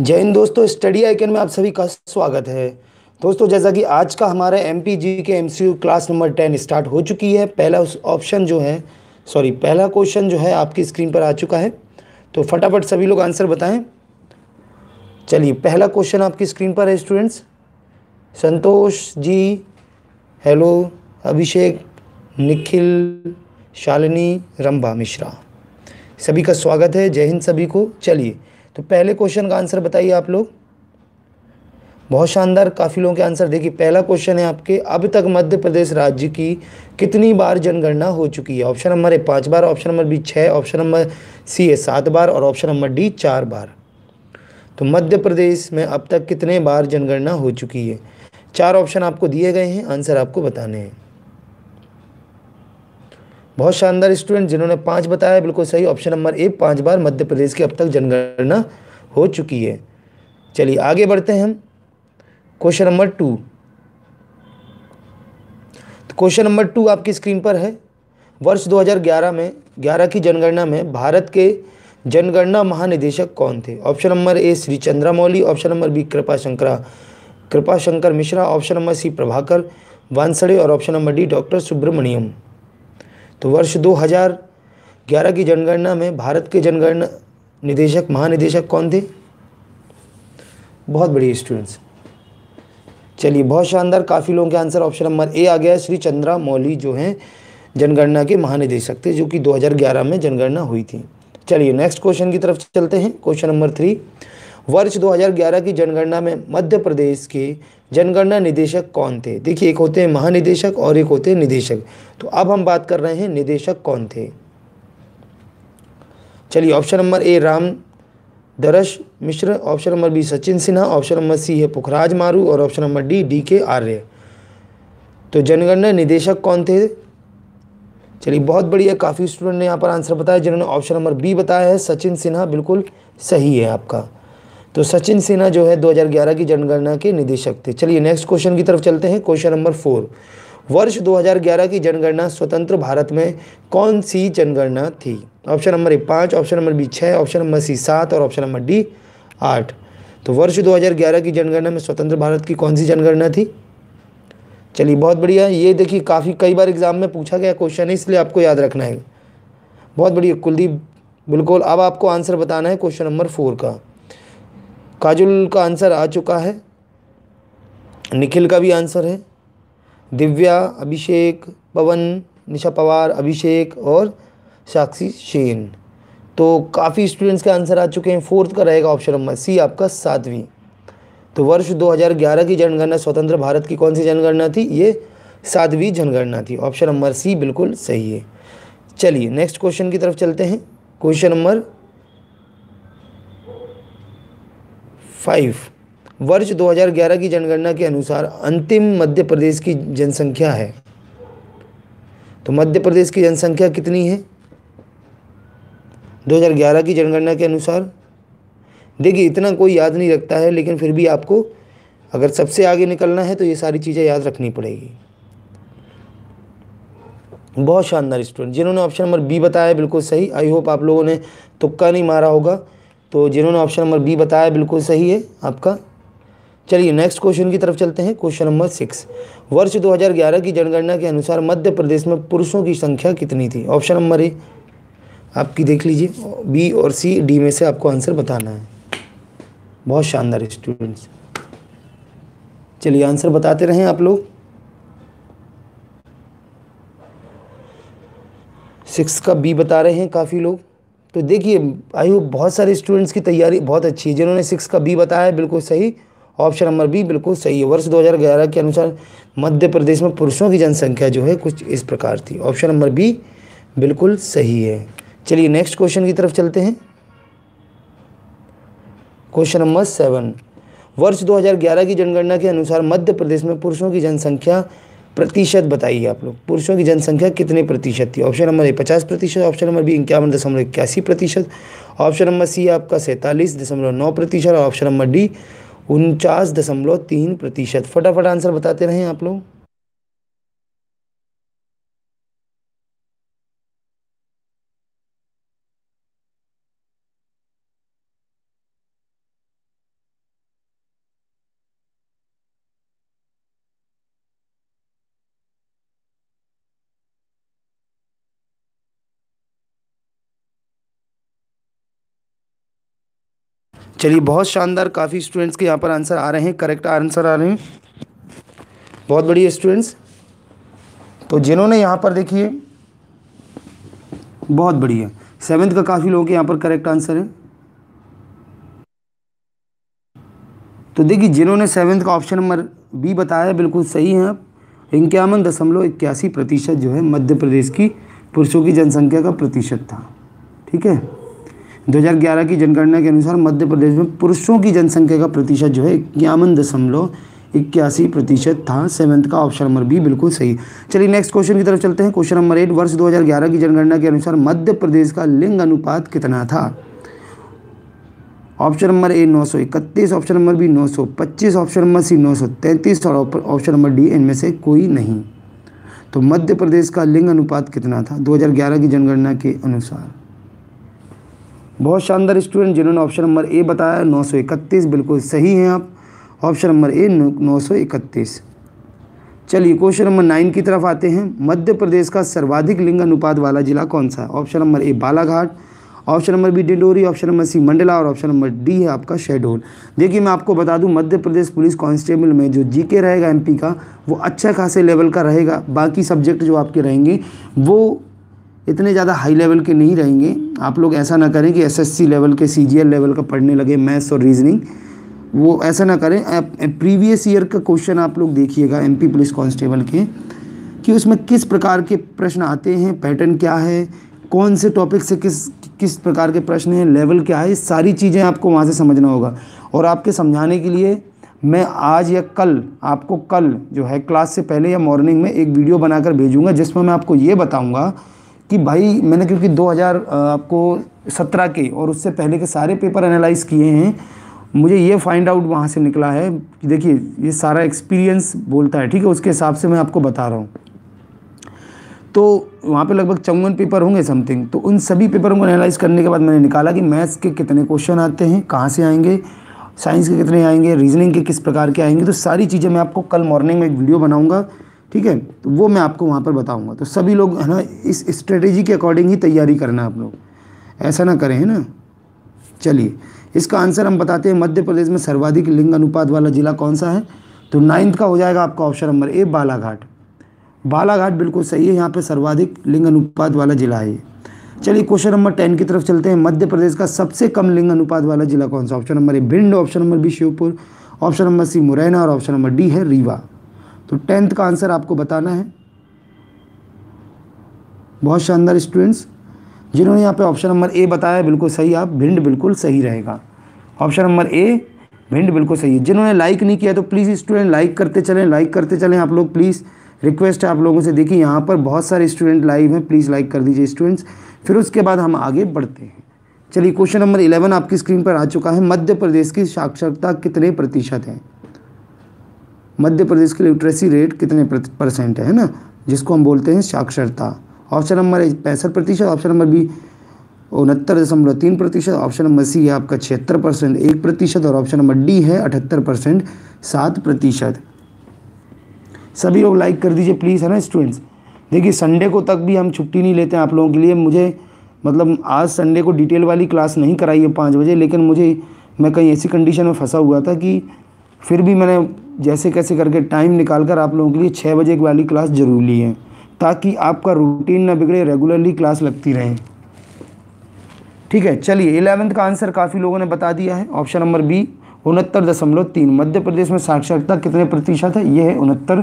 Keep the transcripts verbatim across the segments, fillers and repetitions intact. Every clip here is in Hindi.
जय हिंद दोस्तों, स्टडी आइकन में आप सभी का स्वागत है। दोस्तों जैसा कि आज का हमारा MPGK MCQ class number ten start हो चुकी है। पहला उस ऑप्शन जो है सॉरी पहला क्वेश्चन जो है आपकी स्क्रीन पर आ चुका है, तो फटाफट सभी लोग आंसर बताएं। चलिए पहला क्वेश्चन आपकी स्क्रीन पर है स्टूडेंट्स। संतोष जी हेलो, अभिषेक, निखिल, शालिनी, रंभा मिश्रा, सभी का स्वागत है। जय हिंद सभी को। चलिए तो पहले क्वेश्चन का आंसर बताइए आप लोग। बहुत शानदार, काफ़ी लोगों के आंसर। देखिए पहला क्वेश्चन है आपके, अब तक मध्य प्रदेश राज्य की कितनी बार जनगणना हो चुकी है। ऑप्शन नंबर ए पाँच बार, ऑप्शन नंबर बी छः, ऑप्शन नंबर सी है सात बार और ऑप्शन नंबर डी चार बार। तो मध्य प्रदेश में अब तक कितने बार जनगणना हो चुकी है? चार ऑप्शन आपको दिए गए हैं, आंसर आपको बताने हैं। बहुत शानदार स्टूडेंट, जिन्होंने पाँच बताया बिल्कुल सही, ऑप्शन नंबर ए पाँच बार मध्य प्रदेश की अब तक जनगणना हो चुकी है। चलिए आगे बढ़ते हैं हम क्वेश्चन नंबर टू। तो क्वेश्चन नंबर टू आपकी स्क्रीन पर है। वर्ष दो हज़ार ग्यारह में ग्यारह की जनगणना में भारत के जनगणना महानिदेशक कौन थे? Option number A Shri Chandramouli, option number B Kripashankar Kripashankar Mishra, option number C Prabhakar Wansade और option number D doctor Subramaniam. तो वर्ष दो हज़ार ग्यारह की जनगणना में भारत के जनगणना निदेशक महानिदेशक कौन थे? बहुत बढ़िया स्टूडेंट्स। चलिए बहुत शानदार, काफ़ी लोगों के आंसर ऑप्शन नंबर ए आ गया है। श्री चंद्रमौली जो हैं जनगणना के महानिदेशक थे, जो कि दो हज़ार ग्यारह में जनगणना हुई थी। चलिए नेक्स्ट क्वेश्चन की तरफ चलते हैं, क्वेश्चन नंबर थ्री। वर्ष दो हज़ार ग्यारह की जनगणना में मध्य प्रदेश के जनगणना निदेशक कौन थे? देखिए एक होते हैं महानिदेशक और एक होते हैं निदेशक, तो अब हम बात कर रहे हैं निदेशक कौन थे। चलिए option number A Ram Darash Mishra, option number B Sachin Sinha, option number C है पुखराज मारू और ऑप्शन नंबर डी डी के आर्य। तो जनगणना निदेशक कौन थे? चलिए बहुत बढ़िया, काफ़ी स्टूडेंट ने यहाँ पर आंसर बताया, जिन्होंने ऑप्शन नंबर बी बताया है सचिन सिन्हा, बिल्कुल सही है आपका। तो सचिन सिन्हा जो है दो हज़ार ग्यारह की जनगणना के निदेशक थे। चलिए नेक्स्ट क्वेश्चन की तरफ चलते हैं, क्वेश्चन नंबर फोर। वर्ष दो हज़ार ग्यारह की जनगणना स्वतंत्र भारत में कौन सी जनगणना थी? ऑप्शन नंबर ए पाँच, ऑप्शन नंबर बी छः, ऑप्शन नंबर सी सात और ऑप्शन नंबर डी आठ। तो वर्ष दो हज़ार ग्यारह की जनगणना में स्वतंत्र भारत की कौन सी जनगणना थी? चलिए बहुत बढ़िया, ये देखिए काफ़ी कई बार एग्जाम में पूछा गया क्वेश्चन है, इसलिए आपको याद रखना है। बहुत बढ़िया कुलदीप, बिल्कुल अब आपको आंसर बताना है क्वेश्चन नंबर फोर का। काजुल का आंसर आ चुका है, निखिल का भी आंसर है, दिव्या, अभिषेक, पवन, निशा पवार, अभिषेक और साक्षी सेन। तो काफ़ी स्टूडेंट्स के आंसर आ चुके हैं। फोर्थ का रहेगा ऑप्शन नंबर सी आपका सातवीं। तो वर्ष दो हज़ार ग्यारह की जनगणना स्वतंत्र भारत की कौन सी जनगणना थी? ये सातवीं जनगणना थी, ऑप्शन नंबर सी बिल्कुल सही है। चलिए नेक्स्ट क्वेश्चन की तरफ चलते हैं, क्वेश्चन नंबर फाइव। वर्ष दो हज़ार ग्यारह की जनगणना के अनुसार अंतिम मध्य प्रदेश की जनसंख्या है। तो मध्य प्रदेश की जनसंख्या कितनी है दो हज़ार ग्यारह की जनगणना के अनुसार? देखिए इतना कोई याद नहीं रखता है, लेकिन फिर भी आपको अगर सबसे आगे निकलना है तो ये सारी चीज़ें याद रखनी पड़ेगी। बहुत शानदार स्टूडेंट, जिन्होंने ऑप्शन नंबर बी बताया बिल्कुल सही। आई होप आप लोगों ने तुक्का नहीं मारा होगा, तो जिन्होंने ऑप्शन नंबर बी बताया बिल्कुल सही है आपका। चलिए नेक्स्ट क्वेश्चन की तरफ चलते हैं, क्वेश्चन नंबर सिक्स। वर्ष दो हज़ार ग्यारह की जनगणना के अनुसार मध्य प्रदेश में पुरुषों की संख्या कितनी थी? ऑप्शन नंबर ए आपकी देख लीजिए, बी और सी डी में से आपको आंसर बताना है। बहुत शानदार स्टूडेंट्स, चलिए आंसर बताते रहें आप लोग। सिक्स का बी बता रहे हैं काफ़ी लोग। तो देखिए आई होप बहुत सारे स्टूडेंट्स की तैयारी बहुत अच्छी है। जिन्होंने सिक्स का बी बताया है बिल्कुल सही, ऑप्शन नंबर बी बिल्कुल सही है। वर्ष दो हज़ार ग्यारह के अनुसार मध्य प्रदेश में पुरुषों की जनसंख्या जो है कुछ इस प्रकार थी, ऑप्शन नंबर बी बिल्कुल सही है। चलिए नेक्स्ट क्वेश्चन की तरफ चलते हैं, क्वेश्चन नंबर सेवन। वर्ष दो हज़ार ग्यारह की जनगणना के अनुसार मध्य प्रदेश में पुरुषों की जनसंख्या प्रतिशत बताइए आप लोग। पुरुषों की जनसंख्या कितने प्रतिशत थी? ऑप्शन नंबर ए पचास प्रतिशत, ऑप्शन नंबर बी इक्यावन दशमलव इक्यासी प्रतिशत, ऑप्शन नंबर सी आपका सैंतालीस दशमलव नौ प्रतिशत और ऑप्शन नंबर डी उनचास दशमलव तीन प्रतिशत। फटाफट आंसर बताते रहें आप लोग। चलिए बहुत शानदार, काफ़ी स्टूडेंट्स के यहाँ पर आंसर आ रहे हैं, करेक्ट आंसर आ रहे हैं, बहुत बढ़िया स्टूडेंट्स। तो जिन्होंने यहाँ पर देखिए, बहुत बढ़िया, सेवेंथ का काफ़ी लोगों के यहाँ पर करेक्ट आंसर है। तो देखिए जिन्होंने सेवेंथ का ऑप्शन नंबर बी बताया बिल्कुल सही है। इक्यावन दशमलव इक्यासी प्रतिशत जो है मध्य प्रदेश की पुरुषों की जनसंख्या का प्रतिशत था। ठीक है, दो हज़ार ग्यारह की जनगणना के अनुसार मध्य प्रदेश में पुरुषों की जनसंख्या का प्रतिशत जो है इक्यावन दशमलव इक्यासी प्रतिशत था। सेवन्थ का ऑप्शन नंबर बी बिल्कुल सही। चलिए नेक्स्ट क्वेश्चन की तरफ चलते हैं। क्वेश्चन नंबर एट, वर्ष दो हज़ार ग्यारह की जनगणना के अनुसार मध्य प्रदेश का लिंग अनुपात कितना था? ऑप्शन नंबर ए नौ सौ इकतीस, ऑप्शन नंबर बी नौ सौ पच्चीस, ऑप्शन नंबर सी नौ सौ तैंतीस और ऑप्शन नंबर डी इनमें से कोई नहीं। तो मध्य प्रदेश का लिंग अनुपात कितना था दो हज़ार ग्यारह की जनगणना के अनुसार? बहुत शानदार स्टूडेंट, जिन्होंने ऑप्शन नंबर ए बताया नौ सौ इकतीस बिल्कुल सही हैं आप, ऑप्शन नंबर ए नौ सौ इकतीस। चलिए क्वेश्चन नंबर नाइन की तरफ आते हैं। मध्य प्रदेश का सर्वाधिक लिंग अनुपात वाला जिला कौन सा है? Option number A Balaghat, option number B Dindori, option number C Mandla और ऑप्शन नंबर डी है आपका शहडोल। देखिए मैं आपको बता दूं, मध्य प्रदेश पुलिस कांस्टेबल में जो जीके रहेगा एमपी का वो अच्छा खासे लेवल का रहेगा। बाकी सब्जेक्ट जो आपके रहेंगे वो इतने ज़्यादा हाई लेवल के नहीं रहेंगे। आप लोग ऐसा ना करें कि एसएससी लेवल के सीजीएल लेवल का पढ़ने लगे मैथ्स और रीजनिंग, वो ऐसा ना करें। प्रीवियस ईयर का क्वेश्चन आप लोग देखिएगा एमपी पुलिस कांस्टेबल के, कि उसमें किस प्रकार के प्रश्न आते हैं, पैटर्न क्या है, कौन से टॉपिक से किस किस प्रकार के प्रश्न हैं, लेवल क्या है, सारी चीज़ें आपको वहाँ से समझना होगा। और आपके समझाने के लिए मैं आज या कल आपको, कल जो है क्लास से पहले या मॉर्निंग में एक वीडियो बनाकर भेजूंगा जिसमें मैं आपको ये बताऊंगा कि भाई मैंने क्योंकि दो हज़ार आपको सत्रह के और उससे पहले के सारे पेपर एनालाइज़ किए हैं, मुझे ये फाइंड आउट वहाँ से निकला है। देखिए ये सारा एक्सपीरियंस बोलता है, ठीक है, उसके हिसाब से मैं आपको बता रहा हूँ। तो वहाँ पे लगभग चौवन पेपर होंगे समथिंग। तो उन सभी पेपरों को एनालाइज करने के बाद मैंने निकाला कि मैथ्स के कितने क्वेश्चन आते हैं, कहाँ से आएंगे, साइंस के कितने आएंगे, रीजनिंग के किस प्रकार के आएंगे। तो सारी चीज़ें मैं आपको कल मॉर्निंग में एक वीडियो बनाऊंगा, ठीक है, तो वो मैं आपको वहाँ पर बताऊँगा। तो सभी लोग है ना, इस स्ट्रेटेजी के अकॉर्डिंग ही तैयारी करना आप लोग, ऐसा ना करें, है ना। चलिए इसका आंसर हम बताते हैं, मध्य प्रदेश में सर्वाधिक लिंग अनुपात वाला जिला कौन सा है? तो नाइन्थ का हो जाएगा आपका option number A Balaghat. Balaghat बिल्कुल सही है, यहाँ पे सर्वाधिक लिंग अनुपात वाला जिला है। चलिए क्वेश्चन नंबर टेन की तरफ चलते हैं। मध्य प्रदेश का सबसे कम लिंग अनुपात वाला जिला कौन सा? Option number A Bhind, option number B Sheopur, option number C Morena और ऑप्शन नंबर डी है रीवा। तो टेंथ का आंसर आपको बताना है। बहुत शानदार स्टूडेंट्स, जिन्होंने यहाँ पे ऑप्शन नंबर ए बताया बिल्कुल सही आप, भिंड बिल्कुल सही रहेगा, ऑप्शन नंबर ए भिंड बिल्कुल सही है। जिन्होंने लाइक नहीं किया तो प्लीज़ स्टूडेंट लाइक करते चलें, लाइक करते चलें आप लोग, प्लीज़ रिक्वेस्ट है आप लोगों से। देखिए यहाँ पर बहुत सारे स्टूडेंट लाइव हैं, प्लीज़ लाइक कर दीजिए स्टूडेंट्स, फिर उसके बाद हम आगे बढ़ते हैं। चलिए क्वेश्चन नंबर इलेवन आपकी स्क्रीन पर आ चुका है। मध्य प्रदेश की साक्षरता कितने प्रतिशत है? मध्य प्रदेश की लिटरेसी रेट कितने परसेंट है, है ना, जिसको हम बोलते हैं साक्षरता? ऑप्शन नंबर ए पैंसठ प्रतिशत, ऑप्शन नंबर बी उनहत्तर दशमलव तीन प्रतिशत, ऑप्शन नंबर सी है आपका छिहत्तर परसेंट एक प्रतिशत और ऑप्शन नंबर डी है अठहत्तर परसेंट सात प्रतिशत। सभी लोग लाइक कर दीजिए प्लीज़, है ना स्टूडेंट्स। देखिए संडे को तक भी हम छुट्टी नहीं लेते हैं आप लोगों के लिए। मुझे मतलब आज संडे को डिटेल वाली क्लास नहीं कराई है पाँच बजे, लेकिन मुझे मैं कहीं ऐसी कंडीशन में फंसा हुआ था कि फिर भी मैंने जैसे कैसे करके टाइम निकाल कर आप लोगों के लिए छः बजे वाली क्लास जरूर ली है, ताकि आपका रूटीन ना बिगड़े, रेगुलरली क्लास लगती रहे, ठीक है। चलिए इलेवेंथ का आंसर काफ़ी लोगों ने बता दिया है, ऑप्शन नंबर बी उनहत्तर दशमलव तीन। मध्य प्रदेश में साक्षरता कितने प्रतिशत है? यह है उनहत्तर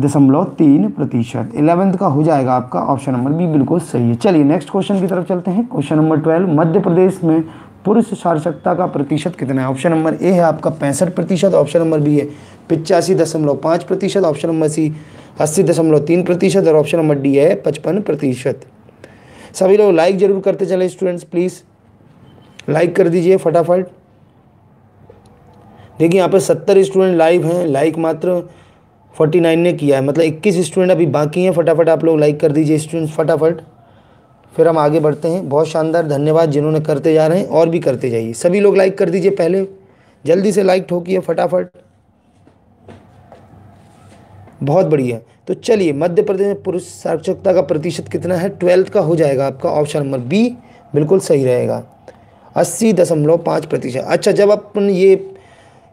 दशमलव तीन प्रतिशत। इलेवेंथ का हो जाएगा आपका ऑप्शन नंबर बी बिल्कुल सही है। चलिए नेक्स्ट क्वेश्चन की तरफ चलते हैं। Question number twelve, Madhya Pradesh में पुरुष साक्षरता का प्रतिशत कितना है? ऑप्शन नंबर ए है आपका पैंसठ प्रतिशत, ऑप्शन नंबर बी है पिचासी दशमलव पाँच प्रतिशत, ऑप्शन नंबर सी अस्सी दशमलव तीन प्रतिशत और ऑप्शन नंबर डी है पचपन प्रतिशत। सभी लोग लाइक जरूर करते चले स्टूडेंट्स, प्लीज़ लाइक कर दीजिए फटाफट। देखिए यहाँ पर सत्तर स्टूडेंट लाइव हैं, लाइक मात्र उनचास ने किया है, मतलब इक्कीस स्टूडेंट अभी बाकी हैं। फटाफट आप लोग लाइक कर दीजिए स्टूडेंट्स फटाफट, फिर हम आगे बढ़ते हैं। बहुत शानदार, धन्यवाद जिन्होंने करते जा रहे हैं, और भी करते जाइए। सभी लोग लाइक कर दीजिए, पहले जल्दी से लाइक ठोकिए फटाफट। बहुत बढ़िया। तो चलिए मध्य प्रदेश में पुरुष साक्षरता का प्रतिशत कितना है? ट्वेल्थ का हो जाएगा आपका ऑप्शन नंबर बी बिल्कुल सही रहेगा, अस्सी दशमलव पाँच प्रतिशत। अच्छा, जब अपन ये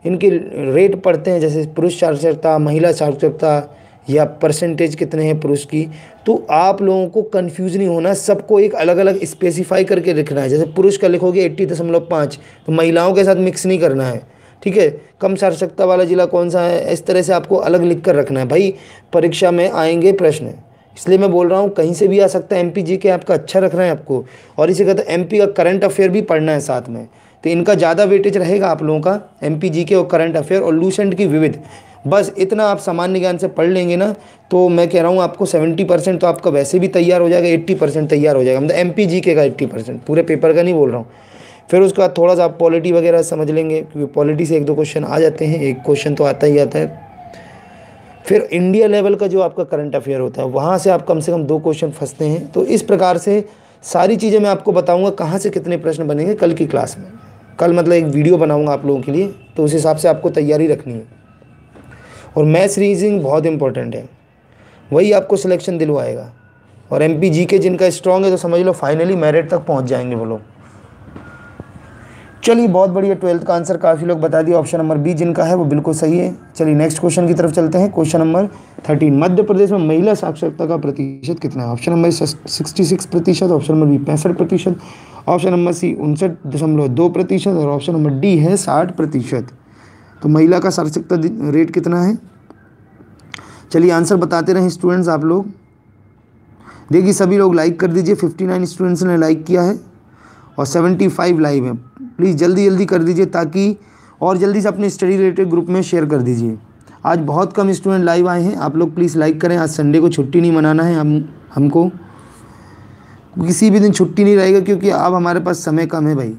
इनके रेट पढ़ते हैं, जैसे पुरुष साक्षरता, महिला साक्षरता या परसेंटेज कितने हैं पुरुष की, तो आप लोगों को कन्फ्यूज़ नहीं होना, सबको एक अलग अलग स्पेसिफाई करके लिखना है। जैसे पुरुष का लिखोगे अस्सी दशमलव पाँच, तो महिलाओं के साथ मिक्स नहीं करना है, ठीक है। कम साक्षरता वाला ज़िला कौन सा है, इस तरह से आपको अलग लिख कर रखना है। भाई परीक्षा में आएंगे प्रश्न, इसलिए मैं बोल रहा हूँ कहीं से भी आ सकता है। एमपीजीके आपका अच्छा रख रहे हैं आपको, और इसी कहते हैं एमपी का करंट अफेयर भी पढ़ना है साथ में, तो इनका ज़्यादा वेटेज रहेगा आप लोगों का, एमपीजीके और करंट अफेयर और लूसेंट की विविध। बस इतना आप सामान्य ज्ञान से पढ़ लेंगे ना, तो मैं कह रहा हूँ आपको सेवेंटी परसेंट तो आपका वैसे भी तैयार हो जाएगा, एट्टी परसेंट तैयार हो जाएगा, मतलब एमपीजीके का एट्टी परसेंट, पूरे पेपर का नहीं बोल रहा हूँ। फिर उसके बाद थोड़ा सा आप पॉलिटी वगैरह समझ लेंगे, क्योंकि पॉलिटी से एक दो क्वेश्चन आ जाते हैं, एक क्वेश्चन तो आता ही आता है। फिर इंडिया लेवल का जो आपका करंट अफेयर होता है, वहाँ से आप कम से कम दो क्वेश्चन फंसते हैं। तो इस प्रकार से सारी चीज़ें मैं आपको बताऊँगा कहाँ से कितने प्रश्न बनेंगे कल की क्लास में। कल मतलब एक वीडियो बनाऊँगा आप लोगों के लिए, तो उस हिसाब से आपको तैयारी रखनी है। और मैथ्स रीजनिंग बहुत इंपॉर्टेंट है, वही आपको सिलेक्शन दिलवाएगा। और एमपीजीके जिनका स्ट्रॉन्ग है तो समझ लो फाइनली मेरिट तक पहुँच जाएंगे वो लोग। चलिए, बहुत बढ़िया, ट्वेल्थ का आंसर काफ़ी लोग बता दिए, ऑप्शन नंबर बी जिनका है वो बिल्कुल सही है। चलिए नेक्स्ट क्वेश्चन की तरफ चलते हैं। Question number thirteen, Madhya Pradesh में महिला साक्षरता का प्रतिशत कितना है? ऑप्शन नंबर सिक्सटी सिक्स प्रतिशत, ऑप्शन नंबर बी पैंसठ प्रतिशत, ऑप्शन नंबर सी उनसठ दशमलव दो प्रतिशत और ऑप्शन नंबर डी है साठ प्रतिशत। तो महिला का साक्षरता रेट कितना है? चलिए आंसर बताते रहें स्टूडेंट्स आप लोग। देखिए सभी लोग लाइक कर दीजिए, फिफ्टी नाइन स्टूडेंट्स ने लाइक किया है और सेवेंटी फाइव लाइव है। प्लीज़ जल्दी जल्दी कर दीजिए, ताकि और जल्दी से अपने स्टडी रिलेटेड ग्रुप में शेयर कर दीजिए। आज बहुत कम स्टूडेंट लाइव आए हैं, आप लोग प्लीज़ लाइक करें। आज संडे को छुट्टी नहीं मनाना है हम हमको, किसी भी दिन छुट्टी नहीं रहेगा, क्योंकि अब हमारे पास समय कम है भाई,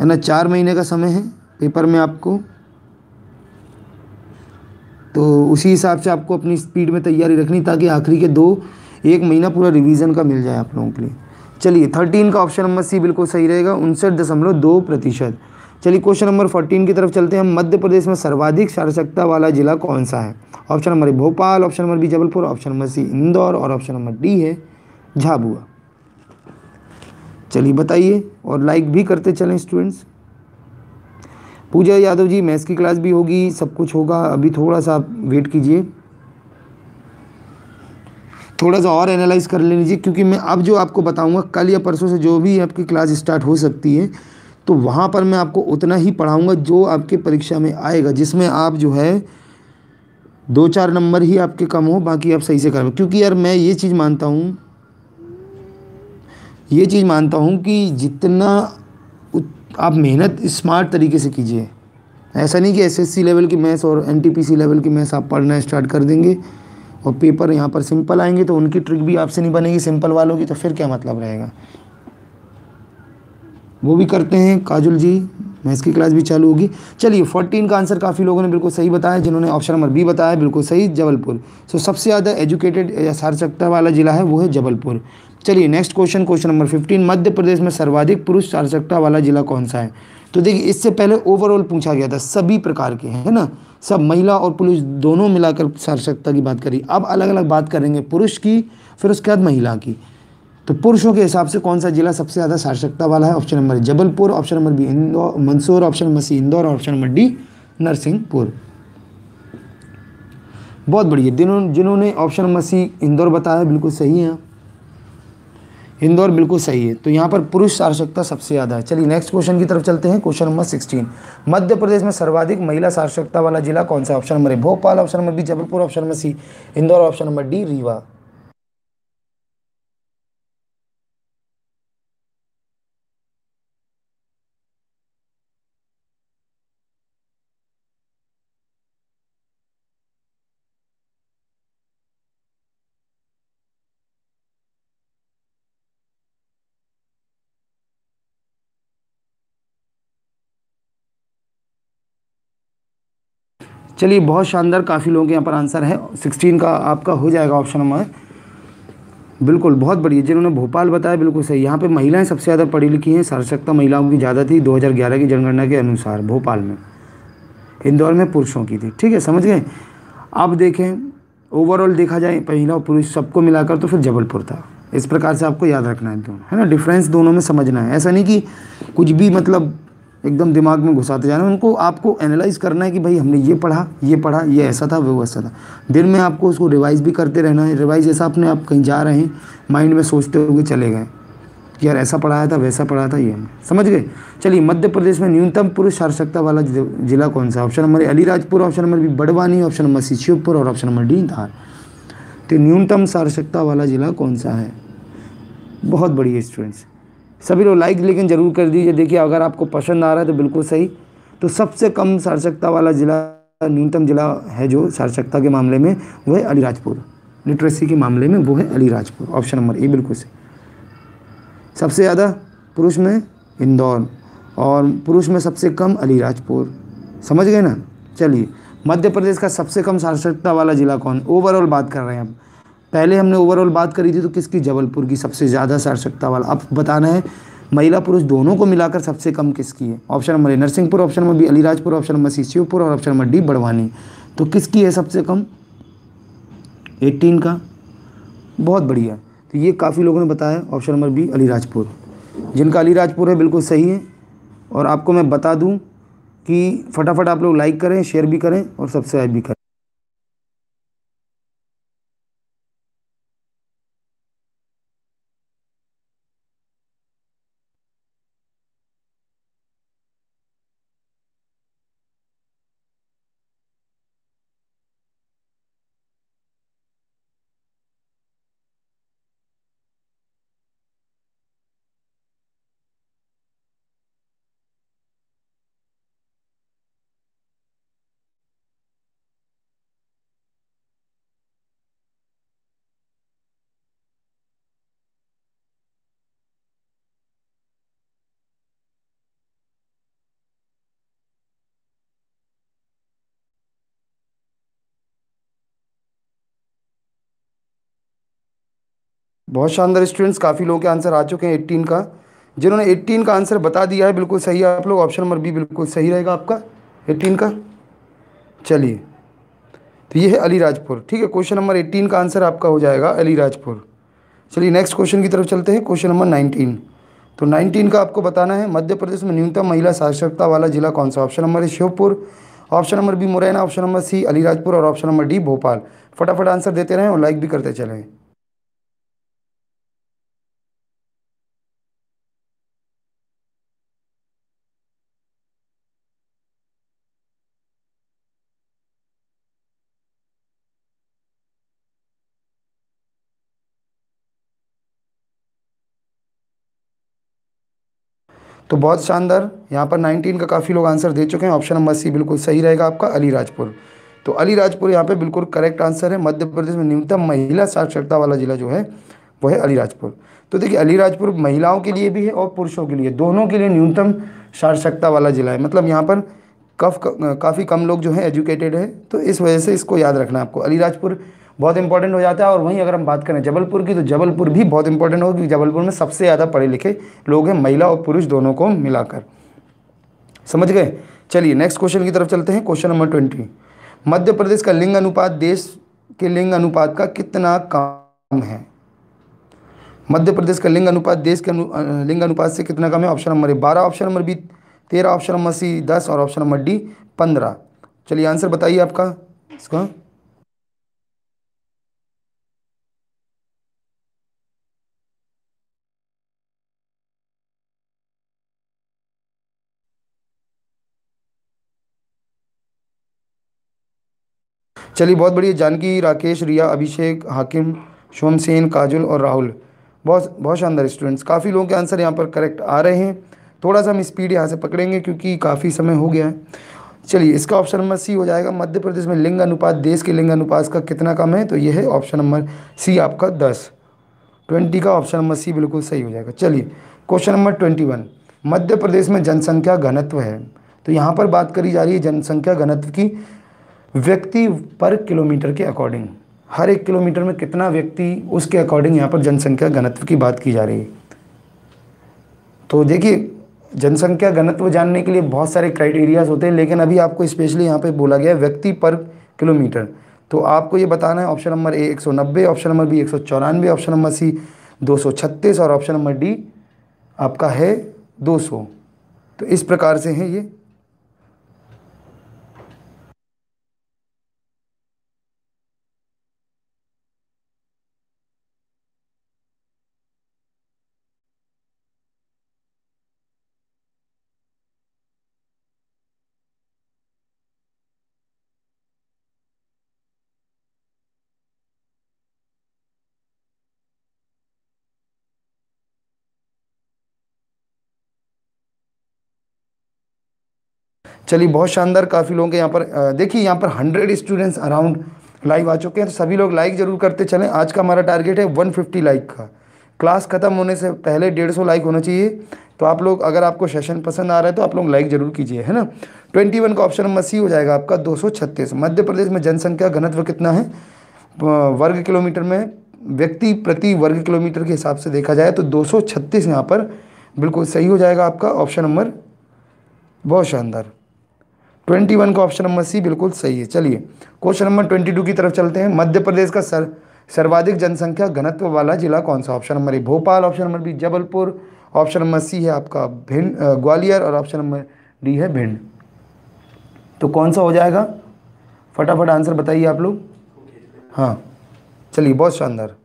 है ना। चार महीने का समय है पेपर में आपको, तो उसी हिसाब से आपको अपनी स्पीड में तैयारी रखनी, ताकि आखिरी के दो एक महीना पूरा रिवीजन का मिल जाए आप लोगों के लिए। चलिए थर्टीन का ऑप्शन नंबर सी बिल्कुल सही रहेगा, उनसठ दशमलव दो प्रतिशत। चलिए क्वेश्चन नंबर फोर्टीन की तरफ चलते हैं। मध्य प्रदेश में सर्वाधिक साक्षरता वाला जिला कौन सा है? Option number A Bhopal, option number B Jabalpur, option number C Indore और ऑप्शन नंबर डी है झाबुआ। चलिए बताइए और लाइक भी करते चलें स्टूडेंट्स। पूजा यादव जी, मैथ्स की क्लास भी होगी, सब कुछ होगा, अभी थोड़ा सा वेट कीजिए, थोड़ा सा और एनालाइज कर ले लीजिए, क्योंकि मैं अब जो आपको बताऊंगा कल या परसों से जो भी आपकी क्लास स्टार्ट हो सकती है, तो वहाँ पर मैं आपको उतना ही पढ़ाऊंगा जो आपके परीक्षा में आएगा, जिसमें आप जो है दो चार नंबर ही आपके कम हो, बाकी आप सही से करो। क्योंकि यार मैं ये चीज़ मानता हूँ ये चीज़ मानता हूँ कि जितना आप मेहनत स्मार्ट तरीके से कीजिए। ऐसा नहीं कि एसएससी लेवल की मैथ्स और एनटीपीसी लेवल की मैथ्स आप पढ़ना स्टार्ट कर देंगे और पेपर यहाँ पर सिंपल आएंगे तो उनकी ट्रिक भी आपसे नहीं बनेगी सिंपल वालों की, तो फिर क्या मतलब रहेगा। वो भी करते हैं काजुल जी, मैथ्स की क्लास भी चालू होगी। चलिए फोर्टीन का आंसर काफ़ी लोगों ने बिल्कुल सही बताया, जिन्होंने ऑप्शन नंबर बी बताया बिल्कुल सही जबलपुर। सो सबसे ज़्यादा एजुकेटेड या साक्षरता वाला जिला है वो है जबलपुर। चलिए next question, question number fifteen, Madhya Pradesh में सर्वाधिक पुरुष साक्षरता वाला जिला कौन सा है? तो देखिए इससे पहले ओवरऑल पूछा गया था सभी प्रकार के, है ना, सब महिला और पुरुष दोनों मिलाकर साक्षरता की बात करी। अब अलग अलग बात करेंगे पुरुष की, फिर उसके बाद महिला की। तो पुरुषों के हिसाब से कौन सा जिला सबसे ज़्यादा साक्षरता वाला है? Option number Jabalpur, option number B Indore Mandsaur, option number C Indore और ऑप्शन नंबर डी नरसिंहपुर। बहुत बढ़िया, जिन्होंने ऑप्शन नंबर सी इंदौर बताया बिल्कुल सही है, इंदौर बिल्कुल सही है। तो यहाँ पर पुरुष साक्षरता सबसे ज़्यादा है। चलिए नेक्स्ट क्वेश्चन की तरफ चलते हैं। Question number sixteen, Madhya Pradesh में सर्वाधिक महिला साक्षरता वाला जिला कौन सा? Option number A Bhopal, option number B Jabalpur, option number C Indore, option number D Rewa. चलिए बहुत शानदार, काफ़ी लोगों के यहाँ पर आंसर है। सिक्सटीन का आपका हो जाएगा ऑप्शन नंबर बिल्कुल, बहुत बढ़िया। जिन्होंने भोपाल बताया बिल्कुल सही। यहाँ पे महिलाएं सबसे ज़्यादा पढ़ी लिखी हैं, साक्षरता महिलाओं की ज़्यादा थी दो हज़ार ग्यारह की जनगणना के अनुसार भोपाल में, इंदौर में पुरुषों की थी। ठीक है, समझ गए। अब देखें ओवरऑल देखा जाए महिला और पुरुष सबको मिलाकर तो फिर जबलपुर था। इस प्रकार से आपको याद रखना है दोनों, है ना। डिफरेंस दोनों में समझना है, ऐसा नहीं कि कुछ भी मतलब एकदम दिमाग में घुसाते जाना। उनको आपको एनालाइज करना है कि भाई हमने ये पढ़ा, ये पढ़ा, ये ऐसा था, वो ऐसा था। दिन में आपको उसको रिवाइज़ भी करते रहना है। रिवाइज़ ऐसा अपने आप कहीं जा रहे हैं, माइंड में सोचते हुए चले गए कि यार ऐसा पढ़ाया था, वैसा पढ़ा था, ये हमें समझ गए। चलिए, मध्य प्रदेश में न्यूनतम पुरुष साक्षरता वाला जिला कौन सा? Option number Alirajpur, option number B Barwani, option number C Sheopur और ऑप्शन नंबर डी धार। तो न्यूनतम साक्षरता वाला जिला कौन सा है? बहुत बढ़िया स्टूडेंट्स, सभी लोग लाइक लेकिन ज़रूर कर दीजिए। देखिए, अगर आपको पसंद आ रहा है तो बिल्कुल सही। तो सबसे कम साक्षरता वाला जिला, न्यूनतम जिला है जो साक्षरता के मामले में, वो है अलीराजपुर। लिटरेसी के मामले में वो है अलीराजपुर, ऑप्शन नंबर ए बिल्कुल सही। सबसे ज़्यादा पुरुष में इंदौर और पुरुष में सबसे कम अलीराजपुर, समझ गए ना। चलिए, मध्य प्रदेश का सबसे कम साक्षरता वाला जिला कौन? ओवरऑल बात कर रहे हैं हम। पहले हमने ओवरऑल बात करी थी तो किसकी? जबलपुर की सबसे ज़्यादा साक्षरता वाला। अब बताना है महिला पुरुष दोनों को मिलाकर सबसे कम किसकी है। Option number A Narsinghpur, option number B Alirajpur, option number C Sheopur और ऑप्शन नंबर डी बड़वानी। तो किसकी है सबसे कम? अठारह का। बहुत बढ़िया, तो ये काफ़ी लोगों ने बताया ऑप्शन नंबर बी अलीराजपुर। जिनका अलीराजपुर है बिल्कुल सही है। और आपको मैं बता दूँ कि फटाफट आप लोग लाइक करें, शेयर भी करें और सब्सक्राइब भी करें। बहुत शानदार स्टूडेंट्स, काफ़ी लोगों के आंसर आ चुके हैं अठारह का। जिन्होंने अठारह का आंसर बता दिया है बिल्कुल सही है आप लोग, ऑप्शन नंबर बी बिल्कुल सही रहेगा आपका अठारह का। चलिए, तो ये है अलीराजपुर, ठीक है। क्वेश्चन नंबर अठारह का आंसर आपका हो जाएगा अलीराजपुर। चलिए, नेक्स्ट क्वेश्चन की तरफ चलते हैं, क्वेश्चन नंबर नाइनटीन। तो नाइनटीन का आपको बताना है, मध्य प्रदेश में न्यूनतम महिला साक्षरता वाला जिला कौन सा? Option number A Sheopur, option number B Morena, option number C Alirajpur और ऑप्शन नंबर डी भोपाल। फटाफट आंसर देते रहें और लाइक भी करते चलें। तो बहुत शानदार, यहाँ पर नाइनटीन का काफ़ी लोग आंसर दे चुके हैं। ऑप्शन नंबर सी बिल्कुल सही रहेगा आपका अलीराजपुर। तो अलीराजपुर यहाँ पे बिल्कुल करेक्ट आंसर है। मध्य प्रदेश में न्यूनतम महिला साक्षरता वाला जिला जो है वो है अलीराजपुर। तो देखिए, अलीराजपुर महिलाओं के लिए भी है और पुरुषों के लिए, दोनों के लिए न्यूनतम साक्षरता वाला जिला है। मतलब यहाँ पर कफ काफ़ी कम लोग जो है एजुकेटेड है, तो इस वजह से इसको याद रखना आपको। अलीराजपुर बहुत इंपॉर्टेंट हो जाता है। और वहीं अगर हम बात करें जबलपुर की, तो जबलपुर भी बहुत इंपॉर्टेंट होगी। जबलपुर में सबसे ज़्यादा पढ़े लिखे लोग हैं, महिला और पुरुष दोनों को मिलाकर, समझ गए। चलिए, नेक्स्ट क्वेश्चन की तरफ चलते हैं, question number twenty. Madhya Pradesh का लिंग अनुपात देश के लिंग अनुपात का कितना कम है? मध्य प्रदेश का लिंग अनुपात देश के अनु, लिंग अनुपात से कितना कम है? ऑप्शन नंबर ए बारह, ऑप्शन नंबर बी तेरह, ऑप्शन नंबर सी दस और ऑप्शन नंबर डी पंद्रह। चलिए, आंसर बताइए आपका इसका। चलिए, बहुत बढ़िया, जानकी, राकेश, रिया, अभिषेक, हाकिम, शोमसेन, काजुल और राहुल। बहुत बहुत शानदार स्टूडेंट्स, काफ़ी लोगों के आंसर यहाँ पर करेक्ट आ रहे हैं। थोड़ा सा हम स्पीड यहाँ से पकड़ेंगे क्योंकि काफ़ी समय हो गया है। चलिए, इसका ऑप्शन नंबर सी हो जाएगा। मध्य प्रदेश में लिंग अनुपात देश के लिंग अनुपात का कितना कम है? तो ये है ऑप्शन नंबर सी आपका दस। ट्वेंटी का ऑप्शन नंबर सी बिल्कुल सही हो जाएगा। चलिए, question number twenty one. Madhya Pradesh में जनसंख्या घनत्व है, तो यहाँ पर बात करी जा रही है जनसंख्या घनत्व की, व्यक्ति पर किलोमीटर के अकॉर्डिंग। हर एक किलोमीटर में कितना व्यक्ति, उसके अकॉर्डिंग यहाँ पर जनसंख्या घनत्व की बात की जा रही है। तो देखिए, जनसंख्या घनत्व जानने के लिए बहुत सारे क्राइटेरियाज होते हैं, लेकिन अभी आपको स्पेशली यहाँ पे बोला गया है व्यक्ति पर किलोमीटर। तो आपको ये बताना है, ऑप्शन नंबर ए एक सौ नब्बे, ऑप्शन नंबर बी एक सौ चौरानवे, ऑप्शन नंबर सी दो सौ छत्तीस और ऑप्शन नंबर डी आपका है दो सौ। तो इस प्रकार से है ये। चलिए बहुत शानदार, काफ़ी लोगों के यहाँ पर देखिए यहाँ पर हंड्रेड स्टूडेंट्स अराउंड लाइव आ चुके हैं, तो सभी लोग लाइक ज़रूर करते चलें। आज का हमारा टारगेट है एक सौ पचास लाइक का, क्लास ख़त्म होने से पहले एक सौ पचास लाइक होना चाहिए। तो आप लोग, अगर आपको सेशन पसंद आ रहा है तो आप लोग लाइक ज़रूर कीजिए, है ना। इक्कीस का ऑप्शन नंबर सी हो जाएगा आपका दो सौ छत्तीस। मध्य प्रदेश में जनसंख्या घनत्व कितना है वर्ग किलोमीटर में, व्यक्ति प्रति वर्ग किलोमीटर के हिसाब से देखा जाए तो दो सौ छत्तीस यहाँ पर बिल्कुल सही हो जाएगा आपका ऑप्शन नंबर, बहुत शानदार। इक्कीस का ऑप्शन नंबर सी बिल्कुल सही है। चलिए क्वेश्चन नंबर बाईस की तरफ चलते हैं। मध्य प्रदेश का सर सर्वाधिक जनसंख्या घनत्व वाला जिला कौन सा, option number A Bhopal, option number B Jabalpur, option number C है आपका भिंड ग्वालियर और ऑप्शन नंबर डी है भिंड। तो कौन सा हो जाएगा, फटाफट आंसर बताइए आप लोग। हाँ चलिए बहुत शानदार।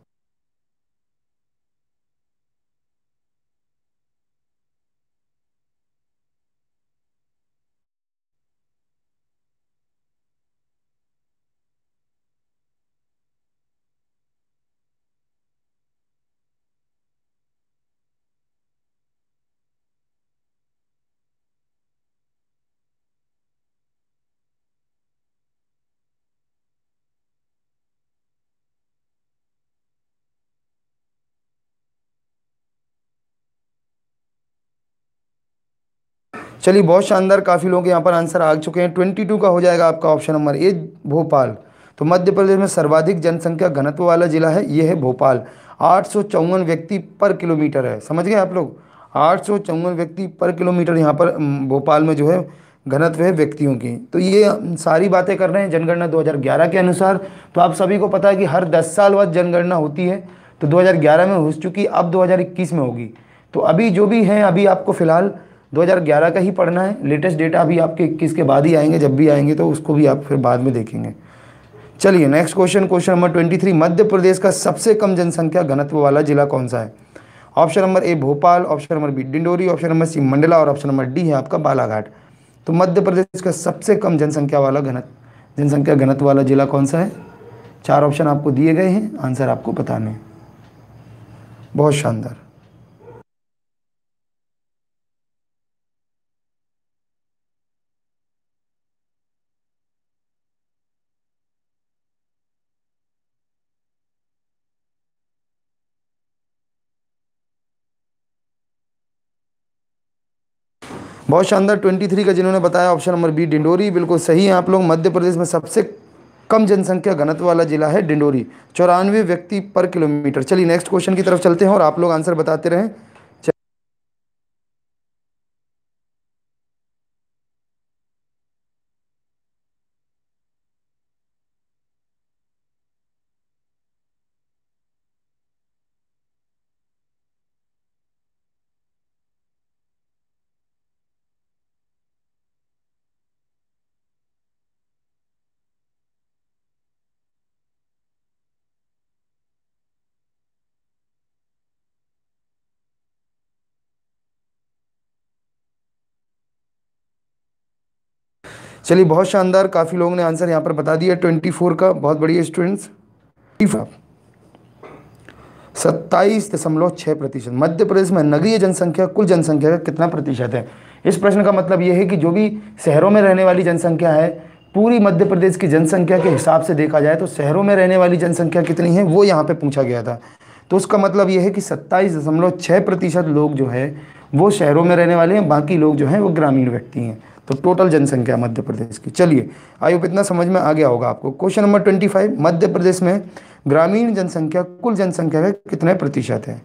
चलिए बहुत शानदार, काफ़ी लोग यहाँ पर आंसर आ चुके हैं। बाईस का हो जाएगा आपका ऑप्शन नंबर ए भोपाल। तो मध्य प्रदेश में सर्वाधिक जनसंख्या घनत्व वाला जिला है, ये है भोपाल। आठ सौ चौवन व्यक्ति पर किलोमीटर है, समझ गए आप लोग, आठ सौ चौवन व्यक्ति पर किलोमीटर यहाँ पर भोपाल में जो है घनत्व है व्यक्तियों की। तो ये सारी बातें कर रहे हैं जनगणना दो हज़ार ग्यारह के अनुसार। तो आप सभी को पता है कि हर दस साल बाद जनगणना होती है, तो दो हज़ार ग्यारह में हो चुकी, अब दो हज़ार इक्कीस में होगी। तो अभी जो भी हैं, अभी आपको फिलहाल दो हज़ार ग्यारह का ही पढ़ना है। लेटेस्ट डेटा अभी आपके इक्कीस के बाद ही आएंगे, जब भी आएंगे तो उसको भी आप फिर बाद में देखेंगे। चलिए नेक्स्ट क्वेश्चन, क्वेश्चन नंबर तेईस। मध्य प्रदेश का सबसे कम जनसंख्या घनत्व वाला जिला कौन सा है, option number A Bhopal, option number B Dindori, option number C Mandla और ऑप्शन नंबर डी है आपका बालाघाट। तो मध्य प्रदेश का सबसे कम जनसंख्या वाला घनत्व जनसंख्या घनत्व वाला जिला कौन सा है, चार ऑप्शन आपको दिए गए हैं, आंसर आपको बताने हैं। बहुत शानदार। बहुत शानदार, तेईस का जिन्होंने बताया ऑप्शन नंबर बी डिंडोरी बिल्कुल सही है आप लोग। मध्य प्रदेश में सबसे कम जनसंख्या घनत्व वाला जिला है डिंडोरी, चौरानवे व्यक्ति पर किलोमीटर। चलिए नेक्स्ट क्वेश्चन की तरफ चलते हैं और आप लोग आंसर बताते रहें। चलिए बहुत शानदार, काफ़ी लोगों ने आंसर यहाँ पर बता दिया। चौबीस का बहुत बढ़िया स्टूडेंट्स, सत्ताईस दशमलव छः प्रतिशत। मध्य प्रदेश में नगरीय जनसंख्या कुल जनसंख्या का कितना प्रतिशत है, इस प्रश्न का मतलब यह है कि जो भी शहरों में रहने वाली जनसंख्या है, पूरी मध्य प्रदेश की जनसंख्या के हिसाब से देखा जाए तो शहरों में रहने वाली जनसंख्या कितनी है, वो यहाँ पर पूछा गया था। तो उसका मतलब यह है कि सत्ताईस दशमलव छः प्रतिशत लोग जो है वो शहरों में रहने वाले हैं, बाकी लोग जो हैं वो ग्रामीण व्यक्ति हैं। तो टोटल जनसंख्या मध्य प्रदेश की, चलिए आई होप इतना समझ में आ गया होगा आपको। क्वेश्चन नंबर पच्चीस, मध्य प्रदेश में ग्रामीण जनसंख्या कुल जनसंख्या का कितने प्रतिशत है।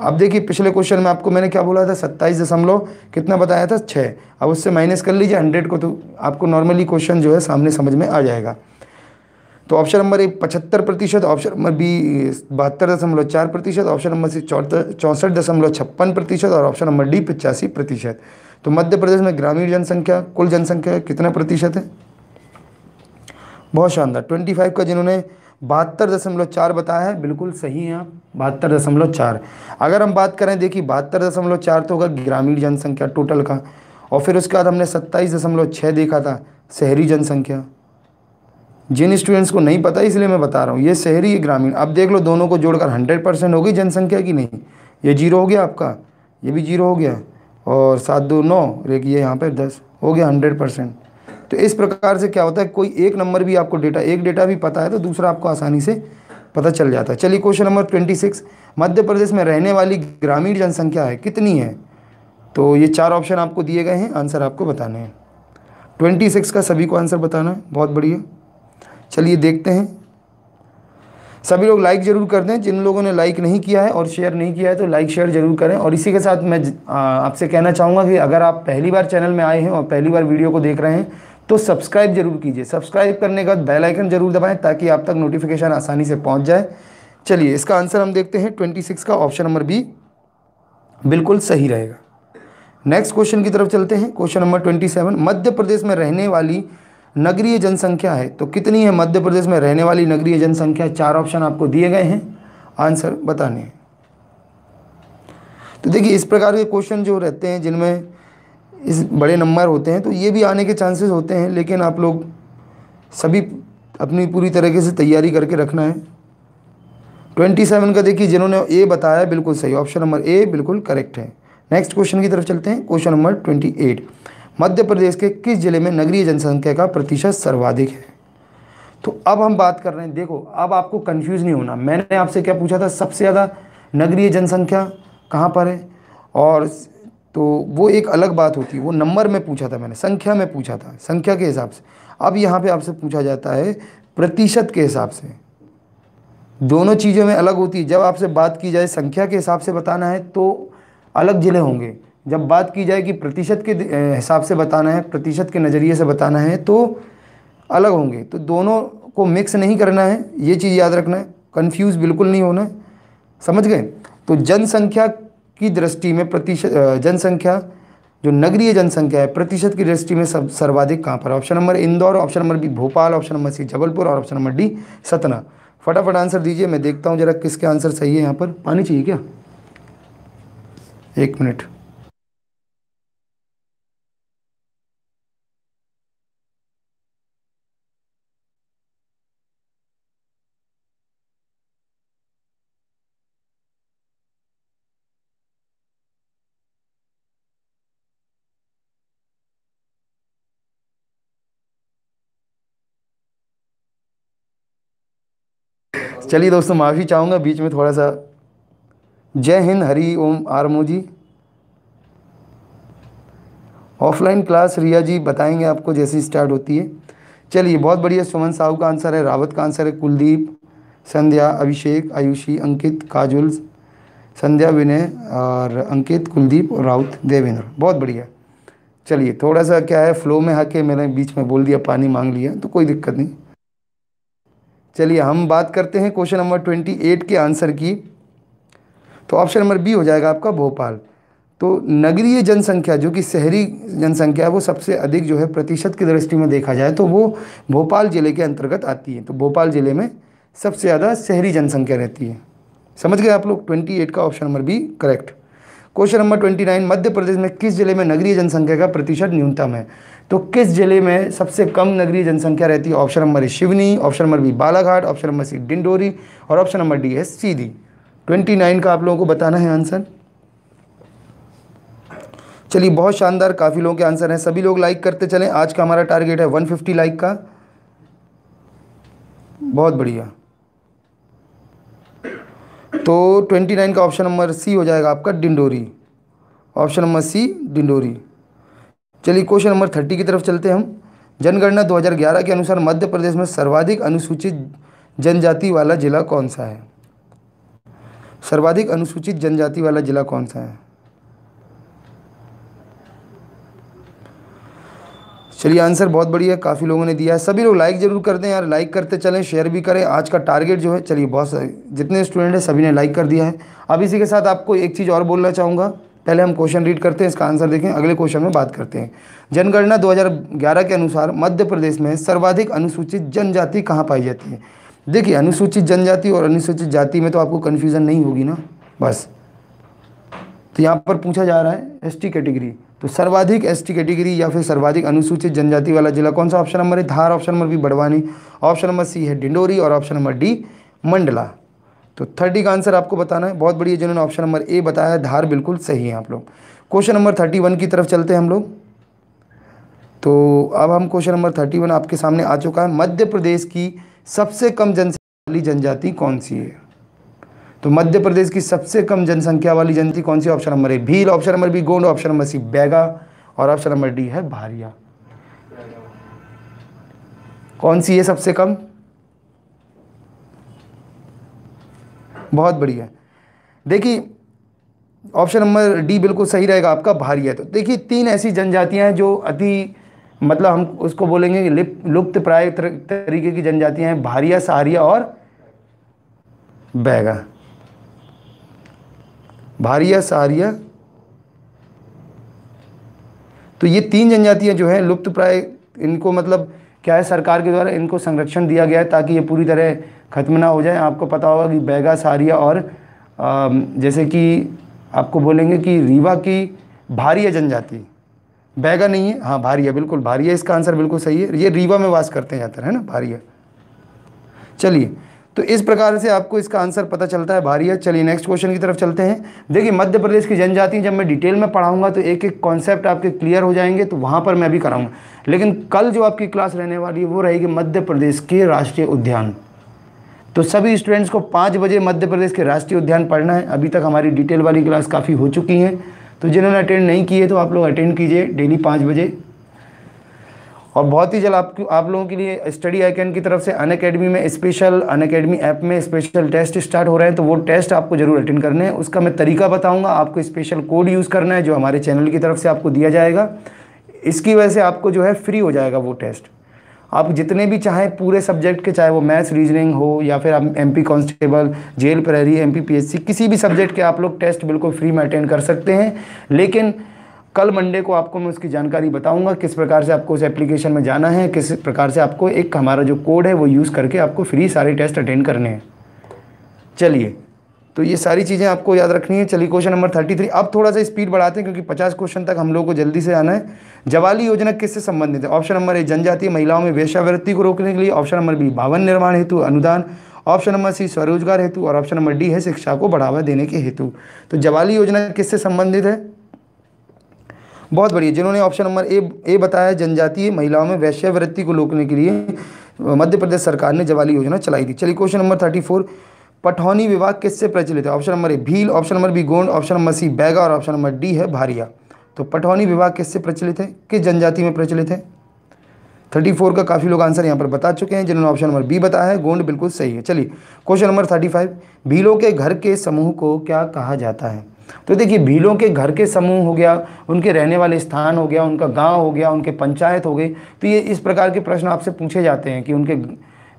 अब देखिए पिछले क्वेश्चन में आपको मैंने क्या बोला था, सत्ताईस दशमलव कितना बताया था, छः। अब उससे माइनस कर लीजिए हंड्रेड को, तो आपको नॉर्मली क्वेश्चन जो है सामने समझ में आ जाएगा। तो ऑप्शन नंबर ए पचहत्तर प्रतिशत, ऑप्शन नंबर बी बहत्तर दशमलव चार प्रतिशत, ऑप्शन नंबर सी चौंसठ दशमलव छप्पन प्रतिशत और ऑप्शन नंबर डी पचासी प्रतिशत। तो मध्य प्रदेश में ग्रामीण जनसंख्या कुल जनसंख्या कितना प्रतिशत है? बहुत शानदार, ट्वेंटी फाइव का जिन्होंने बहत्तर दशमलव चार बताया है बिल्कुल सही है आप, बहत्तर दशमलव चार। अगर हम बात करें देखिए बहत्तर दशमलव चार तो होगा ग्रामीण जनसंख्या टोटल का, और फिर उसके बाद हमने सत्ताईस दशमलव छः देखा था शहरी जनसंख्या। जिन स्टूडेंट्स को नहीं पता इसलिए मैं बता रहा हूँ, ये शहरी ये ग्रामीण, अब देख लो दोनों को जोड़कर हंड्रेड परसेंट हो गई जनसंख्या की नहीं, ये जीरो हो गया आपका, ये भी जीरो हो गया और सात दो नौ देखिए यहाँ पर दस हो गया हंड्रेड परसेंट। तो इस प्रकार से क्या होता है कोई एक नंबर भी आपको डेटा, एक डेटा भी पता है तो दूसरा आपको आसानी से पता चल जाता है। चलिए question number twenty six, Madhya Pradesh में रहने वाली ग्रामीण जनसंख्या है कितनी है? तो ये चार ऑप्शन आपको दिए गए हैं, आंसर आपको बताने हैं। ट्वेंटी सिक्स का सभी को आंसर बताना है, बहुत बढ़िया। चलिए देखते हैं, सभी लोग लाइक ज़रूर कर दें, जिन लोगों ने लाइक नहीं किया है और शेयर नहीं किया है तो लाइक शेयर ज़रूर करें। और इसी के साथ मैं आपसे कहना चाहूँगा कि अगर आप पहली बार चैनल में आए हैं और पहली बार वीडियो को देख रहे हैं तो सब्सक्राइब जरूर कीजिए। सब्सक्राइब करने के बाद बेल आइकन जरूर दबाएं ताकि आप तक नोटिफिकेशन आसानी से पहुंच जाए। चलिए इसका आंसर हम देखते हैं, छब्बीस का ऑप्शन नंबर बी बिल्कुल सही रहेगा। नेक्स्ट क्वेश्चन की तरफ चलते हैं, क्वेश्चन नंबर सत्ताईस, मध्य प्रदेश में रहने वाली नगरीय जनसंख्या है तो कितनी है? मध्य प्रदेश में रहने वाली नगरीय जनसंख्या, चार ऑप्शन आपको दिए गए हैं, आंसर बताने हैं। तो देखिए इस प्रकार के क्वेश्चन जो रहते हैं जिनमें इस बड़े नंबर होते हैं तो ये भी आने के चांसेस होते हैं, लेकिन आप लोग सभी अपनी पूरी तरीके से तैयारी करके रखना है। सत्ताईस का देखिए जिन्होंने ए बताया बिल्कुल सही, ऑप्शन नंबर ए बिल्कुल करेक्ट है। नेक्स्ट क्वेश्चन की तरफ चलते हैं, क्वेश्चन नंबर अट्ठाईस, मध्य प्रदेश के किस जिले में नगरीय जनसंख्या का प्रतिशत सर्वाधिक है? तो अब हम बात कर रहे हैं, देखो अब आपको कन्फ्यूज़ नहीं होना। मैंने आपसे क्या पूछा था, सबसे ज़्यादा नगरीय जनसंख्या कहाँ पर है, और तो वो एक अलग बात होती है, वो नंबर में पूछा था मैंने, संख्या में पूछा था, संख्या के हिसाब से। अब यहाँ पे आपसे पूछा जाता है प्रतिशत के हिसाब से, दोनों चीज़ों में अलग होती है। जब आपसे बात की जाए संख्या के हिसाब से बताना है तो अलग ज़िले होंगे, जब बात की जाए कि प्रतिशत के हिसाब से बताना है, प्रतिशत के नज़रिए से बताना है तो अलग होंगे। तो दोनों को मिक्स नहीं करना है, ये चीज़ याद रखना है, कन्फ्यूज़ बिल्कुल नहीं होना, समझ गए? तो जनसंख्या की दृष्टि में प्रतिशत, जनसंख्या जो नगरीय जनसंख्या है प्रतिशत की दृष्टि में सब सर्वाधिक कहाँ पर? Option number Indore, option number B Bhopal, option number C Jabalpur और ऑप्शन नंबर डी सतना। फटाफट आंसर दीजिए, मैं देखता हूँ जरा किसके आंसर सही है। यहाँ पर पानी चाहिए क्या? एक मिनट। चलिए दोस्तों माफ़ी चाहूँगा बीच में थोड़ा सा। जय हिंद, हरी ओम आरमो जी। ऑफलाइन क्लास रिया जी बताएंगे आपको जैसी स्टार्ट होती है। चलिए बहुत बढ़िया, सुमन साहू का आंसर है, रावत का आंसर है, कुलदीप, संध्या, अभिषेक, आयुषी, अंकित, काजुल, संध्या, विनय और अंकित, कुलदीप और राउत, देवेंद्र। बहुत बढ़िया। चलिए थोड़ा सा क्या है फ्लो में आके मैंने बीच में बोल दिया, पानी मांग लिया, तो कोई दिक्कत नहीं। चलिए हम बात करते हैं क्वेश्चन नंबर अट्ठाईस के आंसर की, तो ऑप्शन नंबर बी हो जाएगा आपका भोपाल। तो नगरीय जनसंख्या जो कि शहरी जनसंख्या है वो सबसे अधिक जो है प्रतिशत की दृष्टि में देखा जाए तो वो भोपाल ज़िले के अंतर्गत आती है। तो भोपाल ज़िले में सबसे ज़्यादा शहरी जनसंख्या रहती है, समझ गए आप लोग? अट्ठाईस का option number B correct. Question number उनतीस, मध्य प्रदेश में किस जिले में नगरीय जनसंख्या का प्रतिशत न्यूनतम है? तो किस जिले में सबसे कम नगरीय जनसंख्या रहती है? Option number A Seoni, option number B Balaghat, option number C Dindori और ऑप्शन नंबर डी है सीधी। उनतीस का आप लोगों को बताना है आंसर। चलिए बहुत शानदार, काफ़ी लोगों के आंसर हैं, सभी लोग लाइक करते चलें। आज का हमारा टारगेट है एक सौ पचास लाइक का। बहुत बढ़िया। तो उनतीस का ऑप्शन नंबर सी हो जाएगा आपका Dindori, option number C Dindori. चलिए क्वेश्चन नंबर तीस की तरफ चलते हैं हम। जनगणना दो हज़ार ग्यारह के अनुसार मध्य प्रदेश में सर्वाधिक अनुसूचित जनजाति वाला जिला कौन सा है? सर्वाधिक अनुसूचित जनजाति वाला जिला कौन सा है? चलिए आंसर बहुत बढ़िया, काफ़ी लोगों ने दिया है। सभी लोग लाइक जरूर कर दें यार, लाइक करते चलें, शेयर भी करें। आज का टारगेट जो है, चलिए बहुत सारे जितने स्टूडेंट हैं सभी ने लाइक कर दिया है। अब इसी के साथ आपको एक चीज़ और बोलना चाहूँगा, पहले हम क्वेश्चन रीड करते हैं, इसका आंसर देखें, अगले क्वेश्चन में बात करते हैं। जनगणना दो हज़ार ग्यारह के अनुसार मध्य प्रदेश में सर्वाधिक अनुसूचित जनजाति कहाँ पाई जाती है? देखिए अनुसूचित जनजाति और अनुसूचित जाति में तो आपको कन्फ्यूज़न नहीं होगी ना, बस तो यहाँ पर पूछा जा रहा है एस टी कैटेगरी, तो सर्वाधिक एसटी कैटेगरी या फिर सर्वाधिक अनुसूचित जनजाति वाला जिला कौन सा? Option number A Dhar, option number B Barwani, option number C है डिंडोरी और ऑप्शन नंबर डी मंडला। तो थर्टी का आंसर आपको बताना है। बहुत बढ़िया, जिन्होंने ऑप्शन नंबर ए बताया है धार, बिल्कुल सही है आप लोग। क्वेश्चन नंबर थर्टी वन की तरफ चलते हैं हम लोग। तो अब हम क्वेश्चन नंबर थर्टी वन आपके सामने आ चुका है। मध्य प्रदेश की सबसे कम जनसंख्या वाली जनजाति कौन सी है? तो मध्य प्रदेश की सबसे कम जनसंख्या वाली जनजाति कौन सी? Option number A Bhil, option number B Gond, option number C Baiga और ऑप्शन नंबर डी है भारिया। कौन सी है सबसे कम? बहुत बढ़िया, देखिए ऑप्शन नंबर डी बिल्कुल सही रहेगा आपका, भारिया। तो देखिए तीन ऐसी जनजातियां हैं जो अति मतलब हम उसको बोलेंगे लुप्त प्राय तरीके की जनजातियाँ हैं, भारिया, सहारिया और बैगा। भारिया, सहारिया, तो ये तीन जनजातियां जो हैं लुप्त प्राय, इनको मतलब क्या है, सरकार के द्वारा इनको संरक्षण दिया गया है ताकि ये पूरी तरह खत्म ना हो जाए। आपको पता होगा कि बैगा, सहारिया और आ, जैसे कि आपको बोलेंगे कि रीवा की भारिया जनजाति, बैगा नहीं है, हाँ भारिया, बिल्कुल भारिया इसका आंसर बिल्कुल सही है। ये रीवा में वास करते हैं ज़्यादातर, है ना, भारिया। चलिए तो इस प्रकार से आपको इसका आंसर पता चलता है, भारिया। चलिए नेक्स्ट क्वेश्चन की तरफ चलते हैं। देखिए मध्य प्रदेश की जनजाति जब मैं डिटेल में पढ़ाऊंगा तो एक एक कॉन्सेप्ट आपके क्लियर हो जाएंगे, तो वहाँ पर मैं भी कराऊंगा, लेकिन कल जो आपकी क्लास रहने वाली है वो रहेगी मध्य प्रदेश के राष्ट्रीय उद्यान। तो सभी स्टूडेंट्स को पाँच बजे मध्य प्रदेश के राष्ट्रीय उद्यान पढ़ना है। अभी तक हमारी डिटेल वाली क्लास काफ़ी हो चुकी है, तो जिन्होंने अटेंड नहीं की है तो आप लोग अटेंड कीजिए डेली पाँच बजे। और बहुत ही जल्द आपको आप लोगों के लिए स्टडी आइकन की तरफ से अनअकैडमी में स्पेशल, अनअकैडमी ऐप में स्पेशल टेस्ट स्टार्ट हो रहे हैं, तो वो टेस्ट आपको जरूर अटेंड करने हैं। उसका मैं तरीका बताऊंगा, आपको स्पेशल कोड यूज़ करना है जो हमारे चैनल की तरफ से आपको दिया जाएगा, इसकी वजह से आपको जो है फ्री हो जाएगा वो टेस्ट। आप जितने भी चाहें पूरे सब्जेक्ट के, चाहे वो मैथ्स, रीजनिंग हो या फिर आप एम पी कांस्टेबल, जेल प्रहरी, M P P S C, किसी भी सब्जेक्ट के आप लोग टेस्ट बिल्कुल फ्री में अटेंड कर सकते हैं। लेकिन कल मंडे को आपको मैं उसकी जानकारी बताऊंगा, किस प्रकार से आपको उस एप्लीकेशन में जाना है, किस प्रकार से आपको एक हमारा जो कोड है वो यूज़ करके आपको फ्री सारे टेस्ट अटेंड करने हैं। चलिए तो ये सारी चीज़ें आपको याद रखनी है। चलिए क्वेश्चन नंबर थर्टी थ्री, अब थोड़ा सा स्पीड बढ़ाते हैं क्योंकि पचास क्वेश्चन तक हम लोग को जल्दी से आना है। जवाली योजना किससे संबंधित है? ऑप्शन नंबर ए जनजातीय महिलाओं में वेश्यावृत्ति को रोकने के लिए, ऑप्शन नंबर बी भवन निर्माण हेतु अनुदान, ऑप्शन नंबर सी स्वरोजगार हेतु और ऑप्शन नंबर डी है शिक्षा को बढ़ावा देने के हेतु। तो जवाली योजना किससे संबंधित है? बहुत बढ़िया, जिन्होंने ऑप्शन नंबर ए ए बताया जनजातीय महिलाओं में वेश्यावृत्ति को रोकने के लिए मध्य प्रदेश सरकार ने जवाली योजना चलाई थी। चलिए क्वेश्चन नंबर थर्टी फोर, पठौनी विवाह किससे प्रचलित है? Option number A Bhil, option number B Gond, option number C Baiga और ऑप्शन नंबर डी है भारिया। तो पठौनी विवाह किससे प्रचलित है, किस जनजाति में प्रचलित है? थर्टी फोर का काफ़ी लोग आंसर यहाँ पर बता चुके हैं, जिन्होंने ऑप्शन नंबर बी बताया है, गोंड बिल्कुल सही है। चलिए क्वेश्चन नंबर थर्टी फाइव, भीलों के घर के समूह को क्या कहा जाता है? तो देखिए भीलों के घर के समूह हो गया, उनके रहने वाले स्थान हो गया, उनका गांव हो गया, उनके पंचायत हो गई, तो ये इस प्रकार के प्रश्न आपसे पूछे जाते हैं कि उनके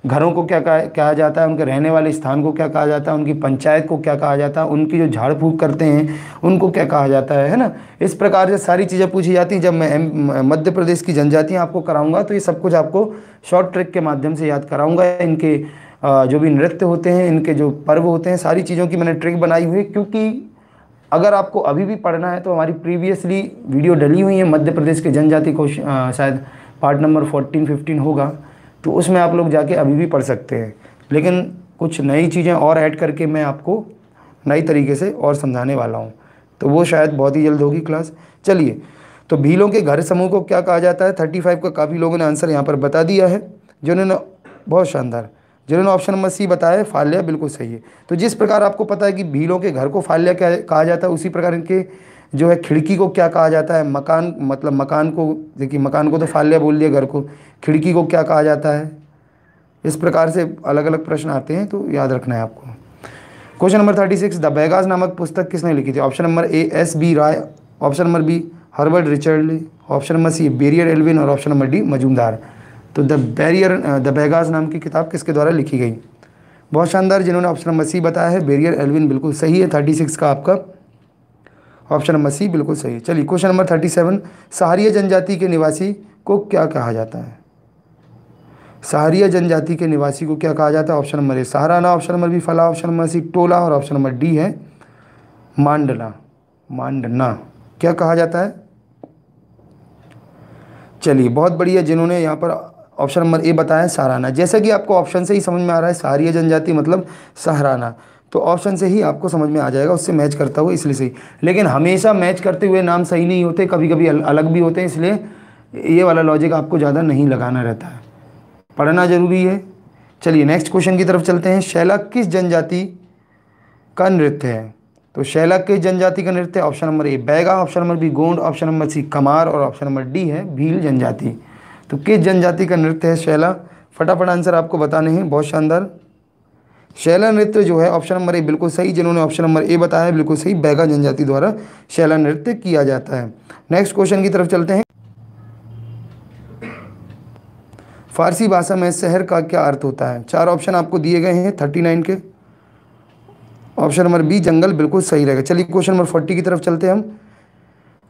घरों को क्या कहा जाता है, उनके रहने वाले स्थान को क्या कहा जाता है, उनकी पंचायत को क्या कहा जाता है, उनकी जो झाड़ फूँक करते हैं उनको क्या कहा जाता है है ना। इस प्रकार से सारी चीज़ें पूछी जाती हैं। जब मैं मध्य प्रदेश की जनजातियाँ आपको कराऊँगा तो ये सब कुछ आपको शॉर्ट ट्रिक के माध्यम से याद कराऊँगा। इनके जो भी नृत्य होते हैं, इनके जो पर्व होते हैं, सारी चीज़ों की मैंने ट्रिक बनाई हुई है, क्योंकि अगर आपको अभी भी पढ़ना है तो हमारी प्रीवियसली वीडियो डली हुई है मध्य प्रदेश के जनजाति को, शायद पार्ट नंबर फोर्टीन फिफ्टीन होगा, तो उसमें आप लोग जाके अभी भी पढ़ सकते हैं। लेकिन कुछ नई चीज़ें और ऐड करके मैं आपको नई तरीके से और समझाने वाला हूं, तो वो शायद बहुत ही जल्द होगी क्लास। चलिए तो भीलों के घर समूह को क्या कहा जाता है, थर्टी फाइव का काफ़ी लोगों ने आंसर यहाँ पर बता दिया है, जिन्होंने बहुत शानदार जिन्होंने ऑप्शन नंबर सी बताया फाल्या, बिल्कुल सही है। तो जिस प्रकार आपको पता है कि भीलों के घर को फाल्या क्या कहा जाता है, उसी प्रकार इनके जो है खिड़की को क्या कहा जाता है, मकान मतलब मकान को, देखिए मकान को तो फाल्या बोल दिया, घर को, खिड़की को क्या कहा जाता है। इस प्रकार से अलग अलग प्रश्न आते हैं, तो याद रखना है आपको। Question number thirty six, the Baigas नामक पुस्तक किसने लिखी थी? Option number A S B Rai, option number B Herbert रिचर्डली, option number C Verrier Elwin और ऑप्शन नंबर डी मजूमदार। तो द बैरियर द बैगाज नाम की किताब किसके द्वारा लिखी गई? बहुत शानदार, जिन्होंने ऑप्शन नंबर सी बताया है बैरियर एल्विन बिल्कुल सही है। थर्टी सिक्स का आपका ऑप्शन नंबर सी बिल्कुल सही है। चलिए question number thirty seven, Sahariya जनजाति के निवासी को क्या कहा जाता है? सहारिया जनजाति के निवासी को क्या कहा जाता है? ऑप्शन नंबर ए सहाराना, ऑप्शन नंबर बी फला, ऑप्शन नंबर सी टोला और ऑप्शन नंबर डी है मांडला। मांडना क्या कहा जाता है? चलिए बहुत बढ़िया, जिन्होंने यहाँ पर ऑप्शन नंबर ए बताया सहाराना। जैसा कि आपको ऑप्शन से ही समझ में आ रहा है सहारिया जनजाति मतलब सहाराना, तो ऑप्शन से ही आपको समझ में आ जाएगा, उससे मैच करता हुआ इसलिए सही। लेकिन हमेशा मैच करते हुए नाम सही नहीं होते, कभी कभी अलग भी होते हैं, इसलिए ये वाला लॉजिक आपको ज़्यादा नहीं लगाना रहता है, पढ़ना ज़रूरी है। चलिए नेक्स्ट क्वेश्चन की तरफ चलते हैं। शैला किस जनजाति का नृत्य है? तो शैला किस जनजाति का नृत्य है? Option number A Baiga, option number B Gond, option number C Kamar और ऑप्शन नंबर डी है भील जनजाति। तो किस जनजाति का नृत्य है शैला? फटाफट आंसर आपको बताने हैं। बहुत शानदार, शैला नृत्य जो है ऑप्शन नंबर ए बिल्कुल सही, जिन्होंने ऑप्शन नंबर ए बताया बिल्कुल सही, बैगा जनजाति द्वारा शैला नृत्य किया जाता है। नेक्स्ट क्वेश्चन की तरफ चलते हैं। फारसी भाषा में शहर का क्या अर्थ होता है? चार ऑप्शन आपको दिए गए हैं थर्टी नाइन के, ऑप्शन नंबर बी जंगल बिल्कुल सही रहेगा। चलिए क्वेश्चन नंबर फोर्टी की तरफ चलते हैं हम।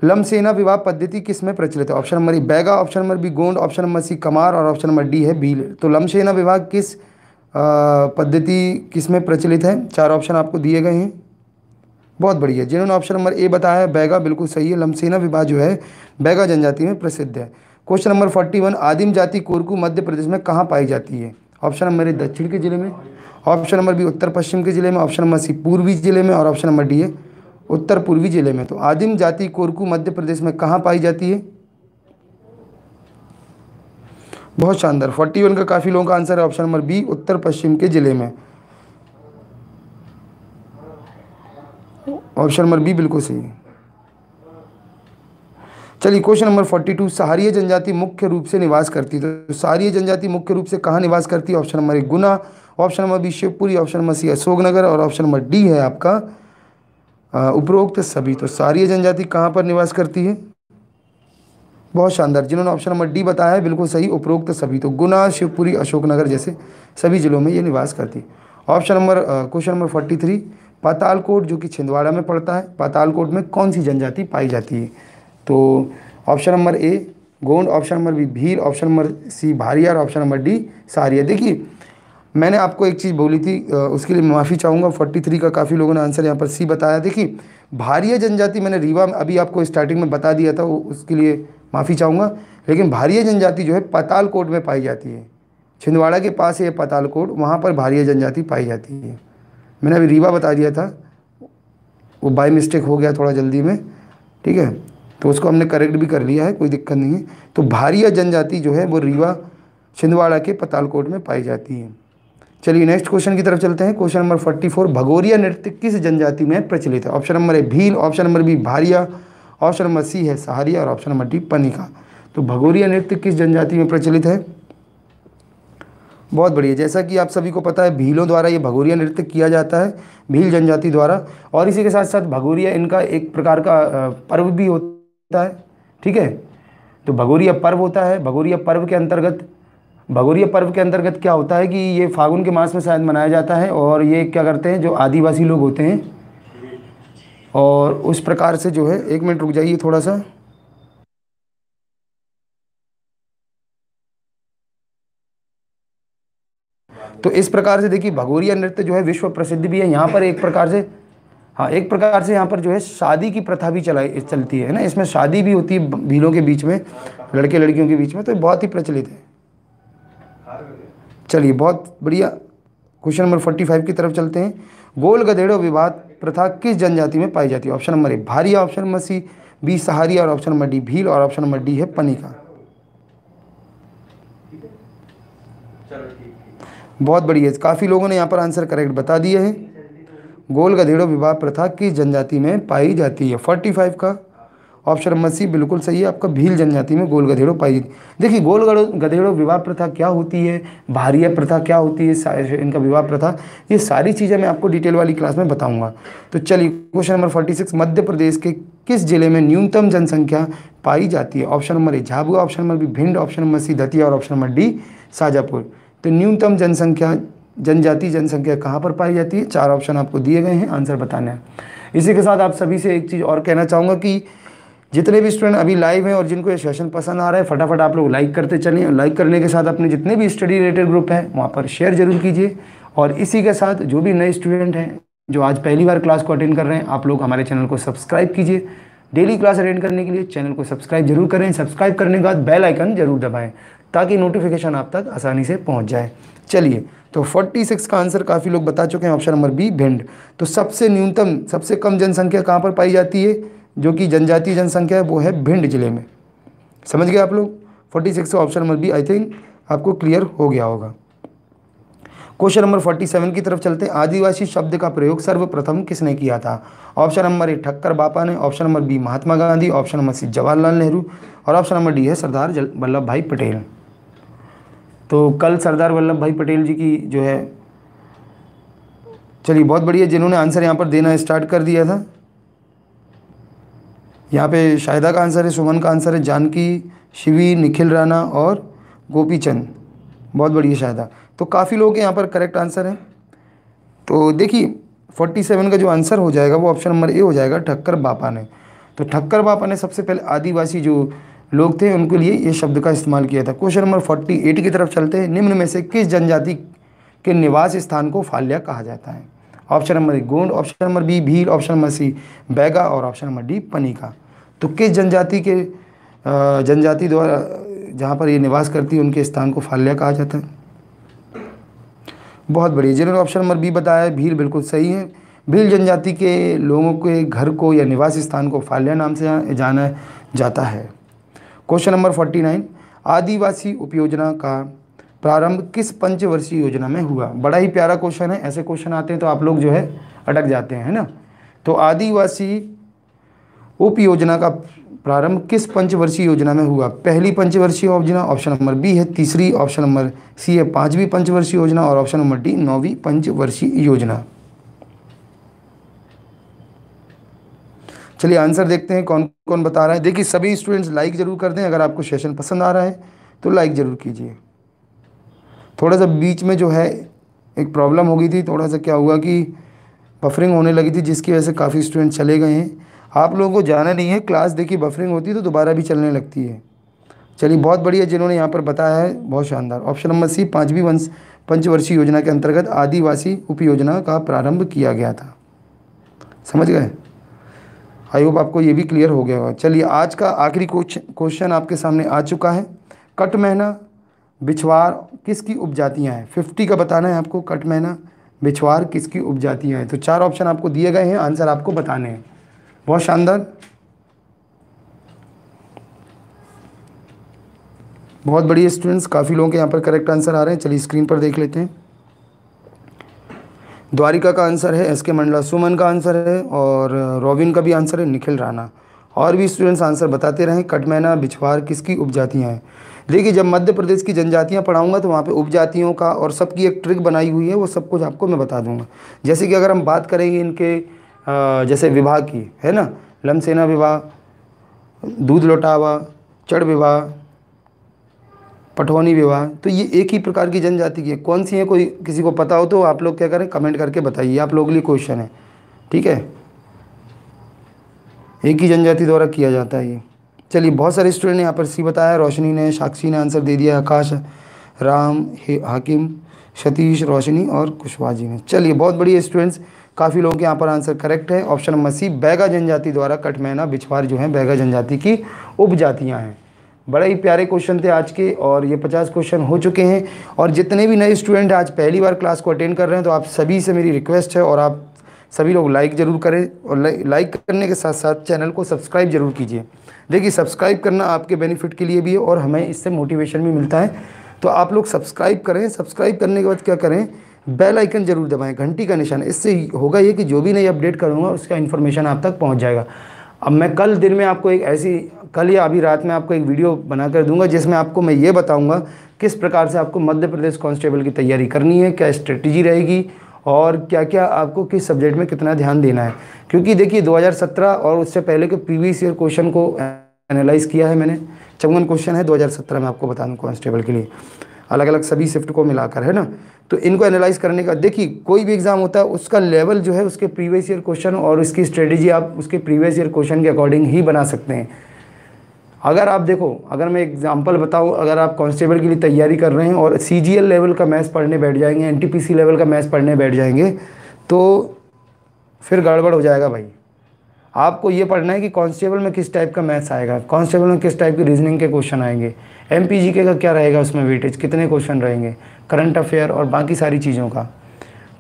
लमसेना विवाह पद्धति किस में प्रचलित है? Option number A Baiga, option number B Gond, option number C Kamar और ऑप्शन नंबर डी है भील। तो लमसेना विवाह किस पद्धति किस में प्रचलित है? चार ऑप्शन आपको दिए गए हैं। बहुत बढ़िया, जिन्होंने ऑप्शन नंबर ए बताया बैगा बिल्कुल सही है। लमसेना विवाह जो है बैगा जनजाति में प्रसिद्ध है। क्वेश्चन नंबर फोर्टी वन, आदिम जाति कोरकू मध्य प्रदेश में कहाँ पाई जाती है? ऑप्शन नंबर ए दक्षिण के जिले में, ऑप्शन नंबर बी उत्तर पश्चिम के जिले में, ऑप्शन नंबर सी पूर्वी जिले में और ऑप्शन नंबर डी है उत्तर पूर्वी जिले में। तो आदिम जाति कोरकू मध्य प्रदेश में कहाँ पाई जाती है? बहुत शानदार, फोर्टी वन का काफ़ी लोगों का आंसर है ऑप्शन नंबर बी उत्तर पश्चिम के जिले में। ऑप्शन नंबर बी बिल्कुल सही है। चलिए question number forty two, Sahariya जनजाति मुख्य रूप से निवास करती है। तो सहारिया जनजाति मुख्य रूप से कहाँ निवास करती है? Option number A Guna, option number B Shivpuri, option number C Ashoknagar और ऑप्शन नंबर डी है आपका उपरोक्त सभी। तो सहारिया जनजाति कहाँ पर निवास करती है? बहुत शानदार, जिन्होंने ऑप्शन नंबर डी बताया है बिल्कुल सही उपरोक्त सभी। तो गुना, शिवपुरी, अशोकनगर जैसे सभी जिलों में ये निवास करती है। Option number question number forty three, Patalkot जो कि छिंदवाड़ा में पड़ता है, पातालकोट में कौन सी जनजाति पाई जाती है? तो option number A Gond, option number B Bhil, option number C Bharia और ऑप्शन नंबर डी सहारिया। देखिए मैंने आपको एक चीज़ बोली थी, उसके लिए माफ़ी चाहूँगा। फोर्टी थ्री का काफ़ी लोगों ने आंसर यहाँ पर सी बताया। देखिए भारिया जनजाति मैंने रीवा में अभी आपको स्टार्टिंग में बता दिया था, उसके लिए माफ़ी चाहूँगा। लेकिन भारिया जनजाति जो है पातालकोट में पाई जाती है, छिंदवाड़ा के पास है पातालकोट, वहाँ पर भारिया जनजाति पाई जाती है। मैंने अभी रीवा बता दिया था, वो बाय मिस्टेक हो गया थोड़ा जल्दी में, ठीक है, तो उसको हमने करेक्ट भी कर लिया है, कोई दिक्कत नहीं है। तो भारिया जनजाति जो है वो रीवा, छिंदवाड़ा के पातालकोट में पाई जाती है। चलिए नेक्स्ट क्वेश्चन की तरफ चलते हैं। Question number forty four, Bhagoria नृत्य किस जनजाति में प्रचलित है? Option number A Bhil, option number B Bharia, option number C है सहारिया और ऑप्शन नंबर डी पनिका। तो भगोरिया नृत्य किस जनजाति में प्रचलित है? बहुत बढ़िया, जैसा कि आप सभी को पता है भीलों द्वारा ये भगोरिया नृत्य किया जाता है, भील जनजाति द्वारा। और इसी के साथ साथ भगोरिया इनका एक प्रकार का पर्व भी होता है, ठीक है, तो भगोरिया पर्व होता है। भगोरिया पर्व के अंतर्गत भगोरिया पर्व के अंतर्गत क्या होता है कि ये फागुन के मास में शायद मनाया जाता है, और ये क्या करते हैं जो आदिवासी लोग होते हैं, और उस प्रकार से जो है, एक मिनट रुक जाइए थोड़ा सा, तो इस प्रकार से देखिए भगोरिया नृत्य जो है विश्व प्रसिद्ध भी है। यहाँ पर एक प्रकार से हाँ एक प्रकार से यहाँ पर जो है शादी की प्रथा भी चलाई चलती है ना, इसमें शादी भी होती है भीलों के बीच में, लड़के लड़कियों के बीच में, तो बहुत ही प्रचलित है। चलिए बहुत बढ़िया, क्वेश्चन नंबर फोर्टी फाइव की तरफ चलते हैं। गोल गधेड़ो विवाह प्रथा किस जनजाति में पाई जाती है? Option number A Bharia, option number C B Sahariya और ऑप्शन नंबर डी भील और ऑप्शन नंबर डी है पनिका। बहुत बढ़िया, काफ़ी लोगों ने यहाँ पर आंसर करेक्ट बता दिए हैं। गोल गधेड़ो विवाह प्रथा किस जनजाति में पाई जाती है? फोर्टी फाइव का ऑप्शन नंबर सी बिल्कुल सही है आपका, भील जनजाति में गोल गधेड़ों पाई जाती। देखिए गोल गधेड़ों विवाह प्रथा क्या होती है, भारिया प्रथा क्या होती है, इनका विवाह प्रथा, ये सारी चीज़ें मैं आपको डिटेल वाली क्लास में बताऊंगा। तो चलिए question number forty six, Madhya Pradesh के किस जिले में न्यूनतम जनसंख्या पाई जाती है? Option number A Jhabua, option number B Bhind, option number C Datia और ऑप्शन नंबर डी शाजापुर। तो न्यूनतम जनसंख्या जनजाति जनसंख्या कहाँ पर पाई जाती है? चार ऑप्शन आपको दिए गए हैं, आंसर बताना है। इसी के साथ आप सभी से एक चीज़ और कहना चाहूँगा कि जितने भी स्टूडेंट अभी लाइव हैं और जिनको ये सेशन पसंद आ रहा है, फटाफट आप लोग लाइक करते चलें। लाइक करने के साथ अपने जितने भी स्टडी रिलेटेड ग्रुप हैं वहाँ पर शेयर जरूर कीजिए। और इसी के साथ जो भी नए स्टूडेंट हैं जो आज पहली बार क्लास को अटेंड कर रहे हैं, आप लोग हमारे चैनल को सब्सक्राइब कीजिए। डेली क्लास अटेंड करने के लिए चैनल को सब्सक्राइब जरूर करें। सब्सक्राइब करने के बाद बेल आइकन जरूर दबाएँ ताकि नोटिफिकेशन आप तक आसानी से पहुँच जाए। चलिए, तो छियालीस का आंसर काफ़ी लोग बता चुके हैं, ऑप्शन नंबर बी भिंड। तो सबसे न्यूनतम सबसे कम जनसंख्या कहाँ पर पाई जाती है, जो कि जनजातीय जनसंख्या है, वो है भिंड जिले में। समझ गए आप लोग? छियालीस का option number B I think आपको क्लियर हो गया होगा। क्वेश्चन नंबर सैंतालीस की तरफ चलते हैं। आदिवासी शब्द का प्रयोग सर्वप्रथम किसने किया था? ऑप्शन नंबर ए ठक्कर बापा ने, option number B Mahatma Gandhi, option number C Jawaharlal Nehru और ऑप्शन नंबर डी है सरदार वल्लभ भाई पटेल। तो कल सरदार वल्लभ भाई पटेल जी की जो है, चलिए बहुत बढ़िया, जिन्होंने आंसर यहाँ पर देना स्टार्ट कर दिया था। यहाँ पे शाहिदा का आंसर है, सुमन का आंसर है, जानकी, शिवी, निखिल राणा और गोपी चंद। बहुत बढ़िया शाहिदा। तो काफ़ी लोग यहाँ पर करेक्ट आंसर है। तो देखिए सैंतालीस का जो आंसर हो जाएगा वो ऑप्शन नंबर ए हो जाएगा, ठक्कर बापा ने। तो ठक्कर बापा ने सबसे पहले आदिवासी जो लोग थे उनके लिए ये शब्द का इस्तेमाल किया था। क्वेश्चन नंबर अड़तालीस की तरफ चलते हैं। निम्न में से किस जनजाति के निवास स्थान को फाल्या कहा जाता है? Option number A Gond, option number B Bhil, option number C Baiga और ऑप्शन नंबर डी पनीका। तो किस जनजाति के जनजाति द्वारा जहाँ पर ये निवास करती है उनके स्थान को फाल्या कहा जाता है? बहुत बढ़िया, जिन्होंने ऑप्शन नंबर बी बताया भील बिल्कुल सही है। भील जनजाति के लोगों के घर को या निवास स्थान को फाल्या नाम से जाना जाता है। क्वेश्चन नंबर उनचास, आदिवासी उपयोजना का प्रारंभ किस पंचवर्षीय योजना में हुआ? बड़ा ही प्यारा क्वेश्चन है, ऐसे क्वेश्चन आते हैं तो आप लोग जो है अटक जाते हैं, है ना। तो आदिवासी उपयोजना का प्रारंभ किस पंचवर्षीय योजना में हुआ? पहली पंचवर्षीय योजना, ऑप्शन नंबर बी है तीसरी, ऑप्शन नंबर सी है पांचवी पंचवर्षीय योजना और ऑप्शन नंबर डी नौवीं पंचवर्षीय योजना। चलिए आंसर देखते हैं कौन कौन बता रहा है। देखिए सभी स्टूडेंट्स लाइक ज़रूर कर दें, अगर आपको सेशन पसंद आ रहा है तो लाइक ज़रूर कीजिए। थोड़ा सा बीच में जो है एक प्रॉब्लम हो गई थी, थोड़ा सा क्या हुआ कि बफरिंग होने लगी थी, जिसकी वजह से काफ़ी स्टूडेंट चले गए हैं। आप लोगों को जाना नहीं है, क्लास देखिए बफरिंग होती है तो दोबारा भी चलने लगती है। चलिए बहुत बढ़िया, जिन्होंने यहाँ पर बताया है बहुत शानदार। ऑप्शन नंबर सी पाँचवीं वंश पंचवर्षीय योजना के अंतर्गत आदिवासी उपयोजना का प्रारंभ किया गया था। समझ गए? आई होप आपको ये भी क्लियर हो गया होगा। चलिए आज का आखिरी क्वेश्चन आपके सामने आ चुका है। कटमैना बिछवार किसकी उपजातियां हैं? पचास का बताना है आपको, कटमैना बिछवार किसकी उपजातियां हैं। तो चार ऑप्शन आपको दिए गए हैं, आंसर आपको बताने हैं। बहुत शानदार, बहुत बढ़िया स्टूडेंट्स, काफ़ी लोगों के यहाँ पर करेक्ट आंसर आ रहे हैं। चलिए स्क्रीन पर देख लेते हैं। द्वारिका का आंसर है, एस के मंडला, सुमन का आंसर है और रॉबिन का भी आंसर है, निखिल राणा। और भी स्टूडेंट्स आंसर बताते रहें। कटमैना बिछवार किसकी उपजातियां हैं? देखिए जब मध्य प्रदेश की जनजातियां पढ़ाऊंगा तो वहाँ पे उपजातियों का और सबकी एक ट्रिक बनाई हुई है, वो सब कुछ आपको मैं बता दूंगा। जैसे कि अगर हम बात करेंगे इनके जैसे विवाह की, है ना, लमसेना विवाह, दूध लौटावा, चढ़ विवाह, पटवानी विवाह, तो ये एक ही प्रकार की जनजाति की है। कौन सी है, कोई किसी को पता हो तो आप लोग क्या करें, कमेंट करके बताइए। आप लोगों के लिए क्वेश्चन है, ठीक है, एक ही जनजाति द्वारा किया जाता है ये। चलिए बहुत सारे स्टूडेंट ने यहाँ पर सी बताया, रोशनी ने, साक्षी ने आंसर दे दिया, आकाश, राम, हाकिम, सतीश, रोशनी और कुशवाहा जी ने। चलिए बहुत बढ़िया स्टूडेंट्स, काफ़ी लोगों के यहाँ पर आंसर करेक्ट है। ऑप्शन नंबर सी बैगा जनजाति द्वारा कटमैना बिछवार जो है बैगा जनजाति की उपजातियाँ हैं। बड़े ही प्यारे क्वेश्चन थे आज के, और ये पचास क्वेश्चन हो चुके हैं। और जितने भी नए स्टूडेंट आज पहली बार क्लास को अटेंड कर रहे हैं तो आप सभी से मेरी रिक्वेस्ट है, और आप सभी लोग लाइक ज़रूर करें, और लाइक करने के साथ साथ चैनल को सब्सक्राइब जरूर कीजिए। देखिए सब्सक्राइब करना आपके बेनिफिट के लिए भी है और हमें इससे मोटिवेशन भी मिलता है, तो आप लोग सब्सक्राइब करें। सब्सक्राइब करने के बाद क्या करें, बेल आइकन जरूर दबाएँ, घंटी का निशान। इससे होगा ये कि जो भी नई अपडेट करूँगा उसका इन्फॉर्मेशन आप तक पहुँच जाएगा। अब मैं कल दिन में आपको एक ऐसी, कल या अभी रात में आपको एक वीडियो बनाकर दूंगा जिसमें आपको मैं ये बताऊंगा किस प्रकार से आपको मध्य प्रदेश कांस्टेबल की तैयारी करनी है, क्या स्ट्रेटजी रहेगी और क्या क्या आपको किस सब्जेक्ट में कितना ध्यान देना है। क्योंकि देखिए दो हज़ार सत्रह और उससे पहले के प्रीवियस ईयर क्वेश्चन को एनालाइज़ किया है मैंने, चौवन क्वेश्चन है दो हज़ार सत्रह में, आपको बता दूँ कांस्टेबल के लिए अलग अलग सभी शिफ्ट को मिलाकर, है ना। तो इनको एनालाइज़ करने का, देखिए कोई भी एग्ज़ाम होता है उसका लेवल जो है उसके प्रीवियस ईयर क्वेश्चन और उसकी स्ट्रेटजी आप उसके प्रीवियस ईयर क्वेश्चन के अकॉर्डिंग ही बना सकते हैं। अगर आप देखो, अगर मैं एग्जांपल बताऊं, अगर आप कांस्टेबल के लिए तैयारी कर रहे हैं और सीजीएल लेवल का मैथ्स पढ़ने बैठ जाएंगे, एनटीपीसी लेवल का मैथ्स पढ़ने बैठ जाएंगे तो फिर गड़बड़ हो जाएगा भाई। आपको ये पढ़ना है कि कांस्टेबल में किस टाइप का मैथ्स आएगा, कांस्टेबल में किस टाइप की रीजनिंग के क्वेश्चन आएंगे, एमपीजीके का क्या रहेगा, उसमें वेटेज कितने क्वेश्चन रहेंगे, करंट अफेयर और बाकी सारी चीज़ों का।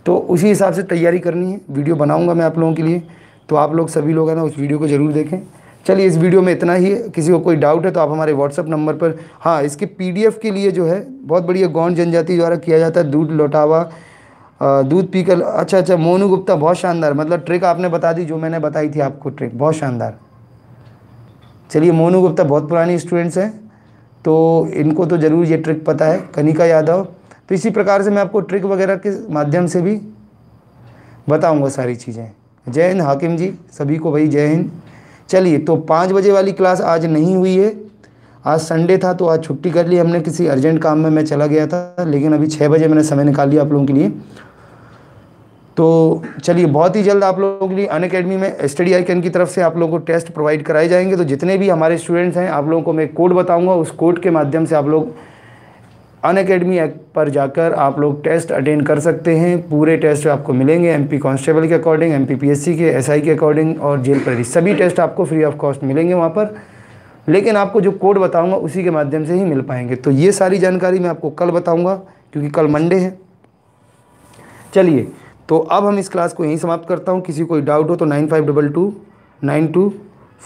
तो उसी हिसाब से तैयारी करनी है। वीडियो बनाऊँगा मैं आप लोगों के लिए, तो आप लोग सभी लोग है ना उस वीडियो को ज़रूर देखें। चलिए इस वीडियो में इतना ही। किसी को कोई डाउट है तो आप हमारे व्हाट्सअप नंबर पर, हाँ इसके पीडीएफ के लिए जो है बहुत बढ़िया, गौंड जनजाति द्वारा किया जाता है दूध लौटावा, दूध पीकर, अच्छा अच्छा मोनू गुप्ता बहुत शानदार, मतलब ट्रिक आपने बता दी जो मैंने बताई थी आपको, ट्रिक बहुत शानदार। चलिए मोनू गुप्ता बहुत पुरानी स्टूडेंट्स हैं तो इनको तो ज़रूर ये ट्रिक पता है, कनिका यादव। तो इसी प्रकार से मैं आपको ट्रिक वगैरह के माध्यम से भी बताऊँगा सारी चीज़ें। जय हिंद हाकिम जी, सभी को भाई जय हिंद। चलिए तो पाँच बजे वाली क्लास आज नहीं हुई है, आज संडे था तो आज छुट्टी कर ली हमने, किसी अर्जेंट काम में मैं चला गया था, लेकिन अभी छः बजे मैंने समय निकाल लिया आप लोगों के लिए। तो चलिए बहुत ही जल्द आप लोगों के लिए अनअकैडमी में स्टडी आइकन की तरफ से आप लोगों को टेस्ट प्रोवाइड कराए जाएंगे। तो जितने भी हमारे स्टूडेंट्स हैं आप लोगों को मैं कोड बताऊँगा, उस कोड के माध्यम से आप लोग अनअकैडमी ऐप पर जाकर आप लोग टेस्ट अटेंड कर सकते हैं। पूरे टेस्ट आपको मिलेंगे, एमपी कांस्टेबल के अकॉर्डिंग, एमपीपीएससी के, एसआई के अकॉर्डिंग और जेल प्रवेश, सभी टेस्ट आपको फ्री ऑफ कॉस्ट मिलेंगे वहाँ पर। लेकिन आपको जो कोड बताऊँगा उसी के माध्यम से ही मिल पाएंगे। तो ये सारी जानकारी मैं आपको कल बताऊँगा क्योंकि कल मंडे है। चलिए तो अब हम इस क्लास को यहीं समाप्त करता हूँ। किसी कोई डाउट हो तो nine five double two nine two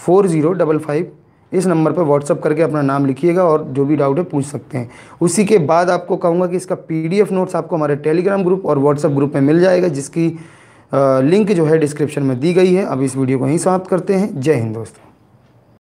four zero double five इस नंबर पर व्हाट्सअप करके अपना नाम लिखिएगा और जो भी डाउट है पूछ सकते हैं। उसी के बाद आपको कहूँगा कि इसका पीडीएफ नोट्स आपको हमारे टेलीग्राम ग्रुप और व्हाट्सअप ग्रुप में मिल जाएगा, जिसकी लिंक जो है डिस्क्रिप्शन में दी गई है। अब इस वीडियो को यहीं समाप्त करते हैं। जय हिंद दोस्तों।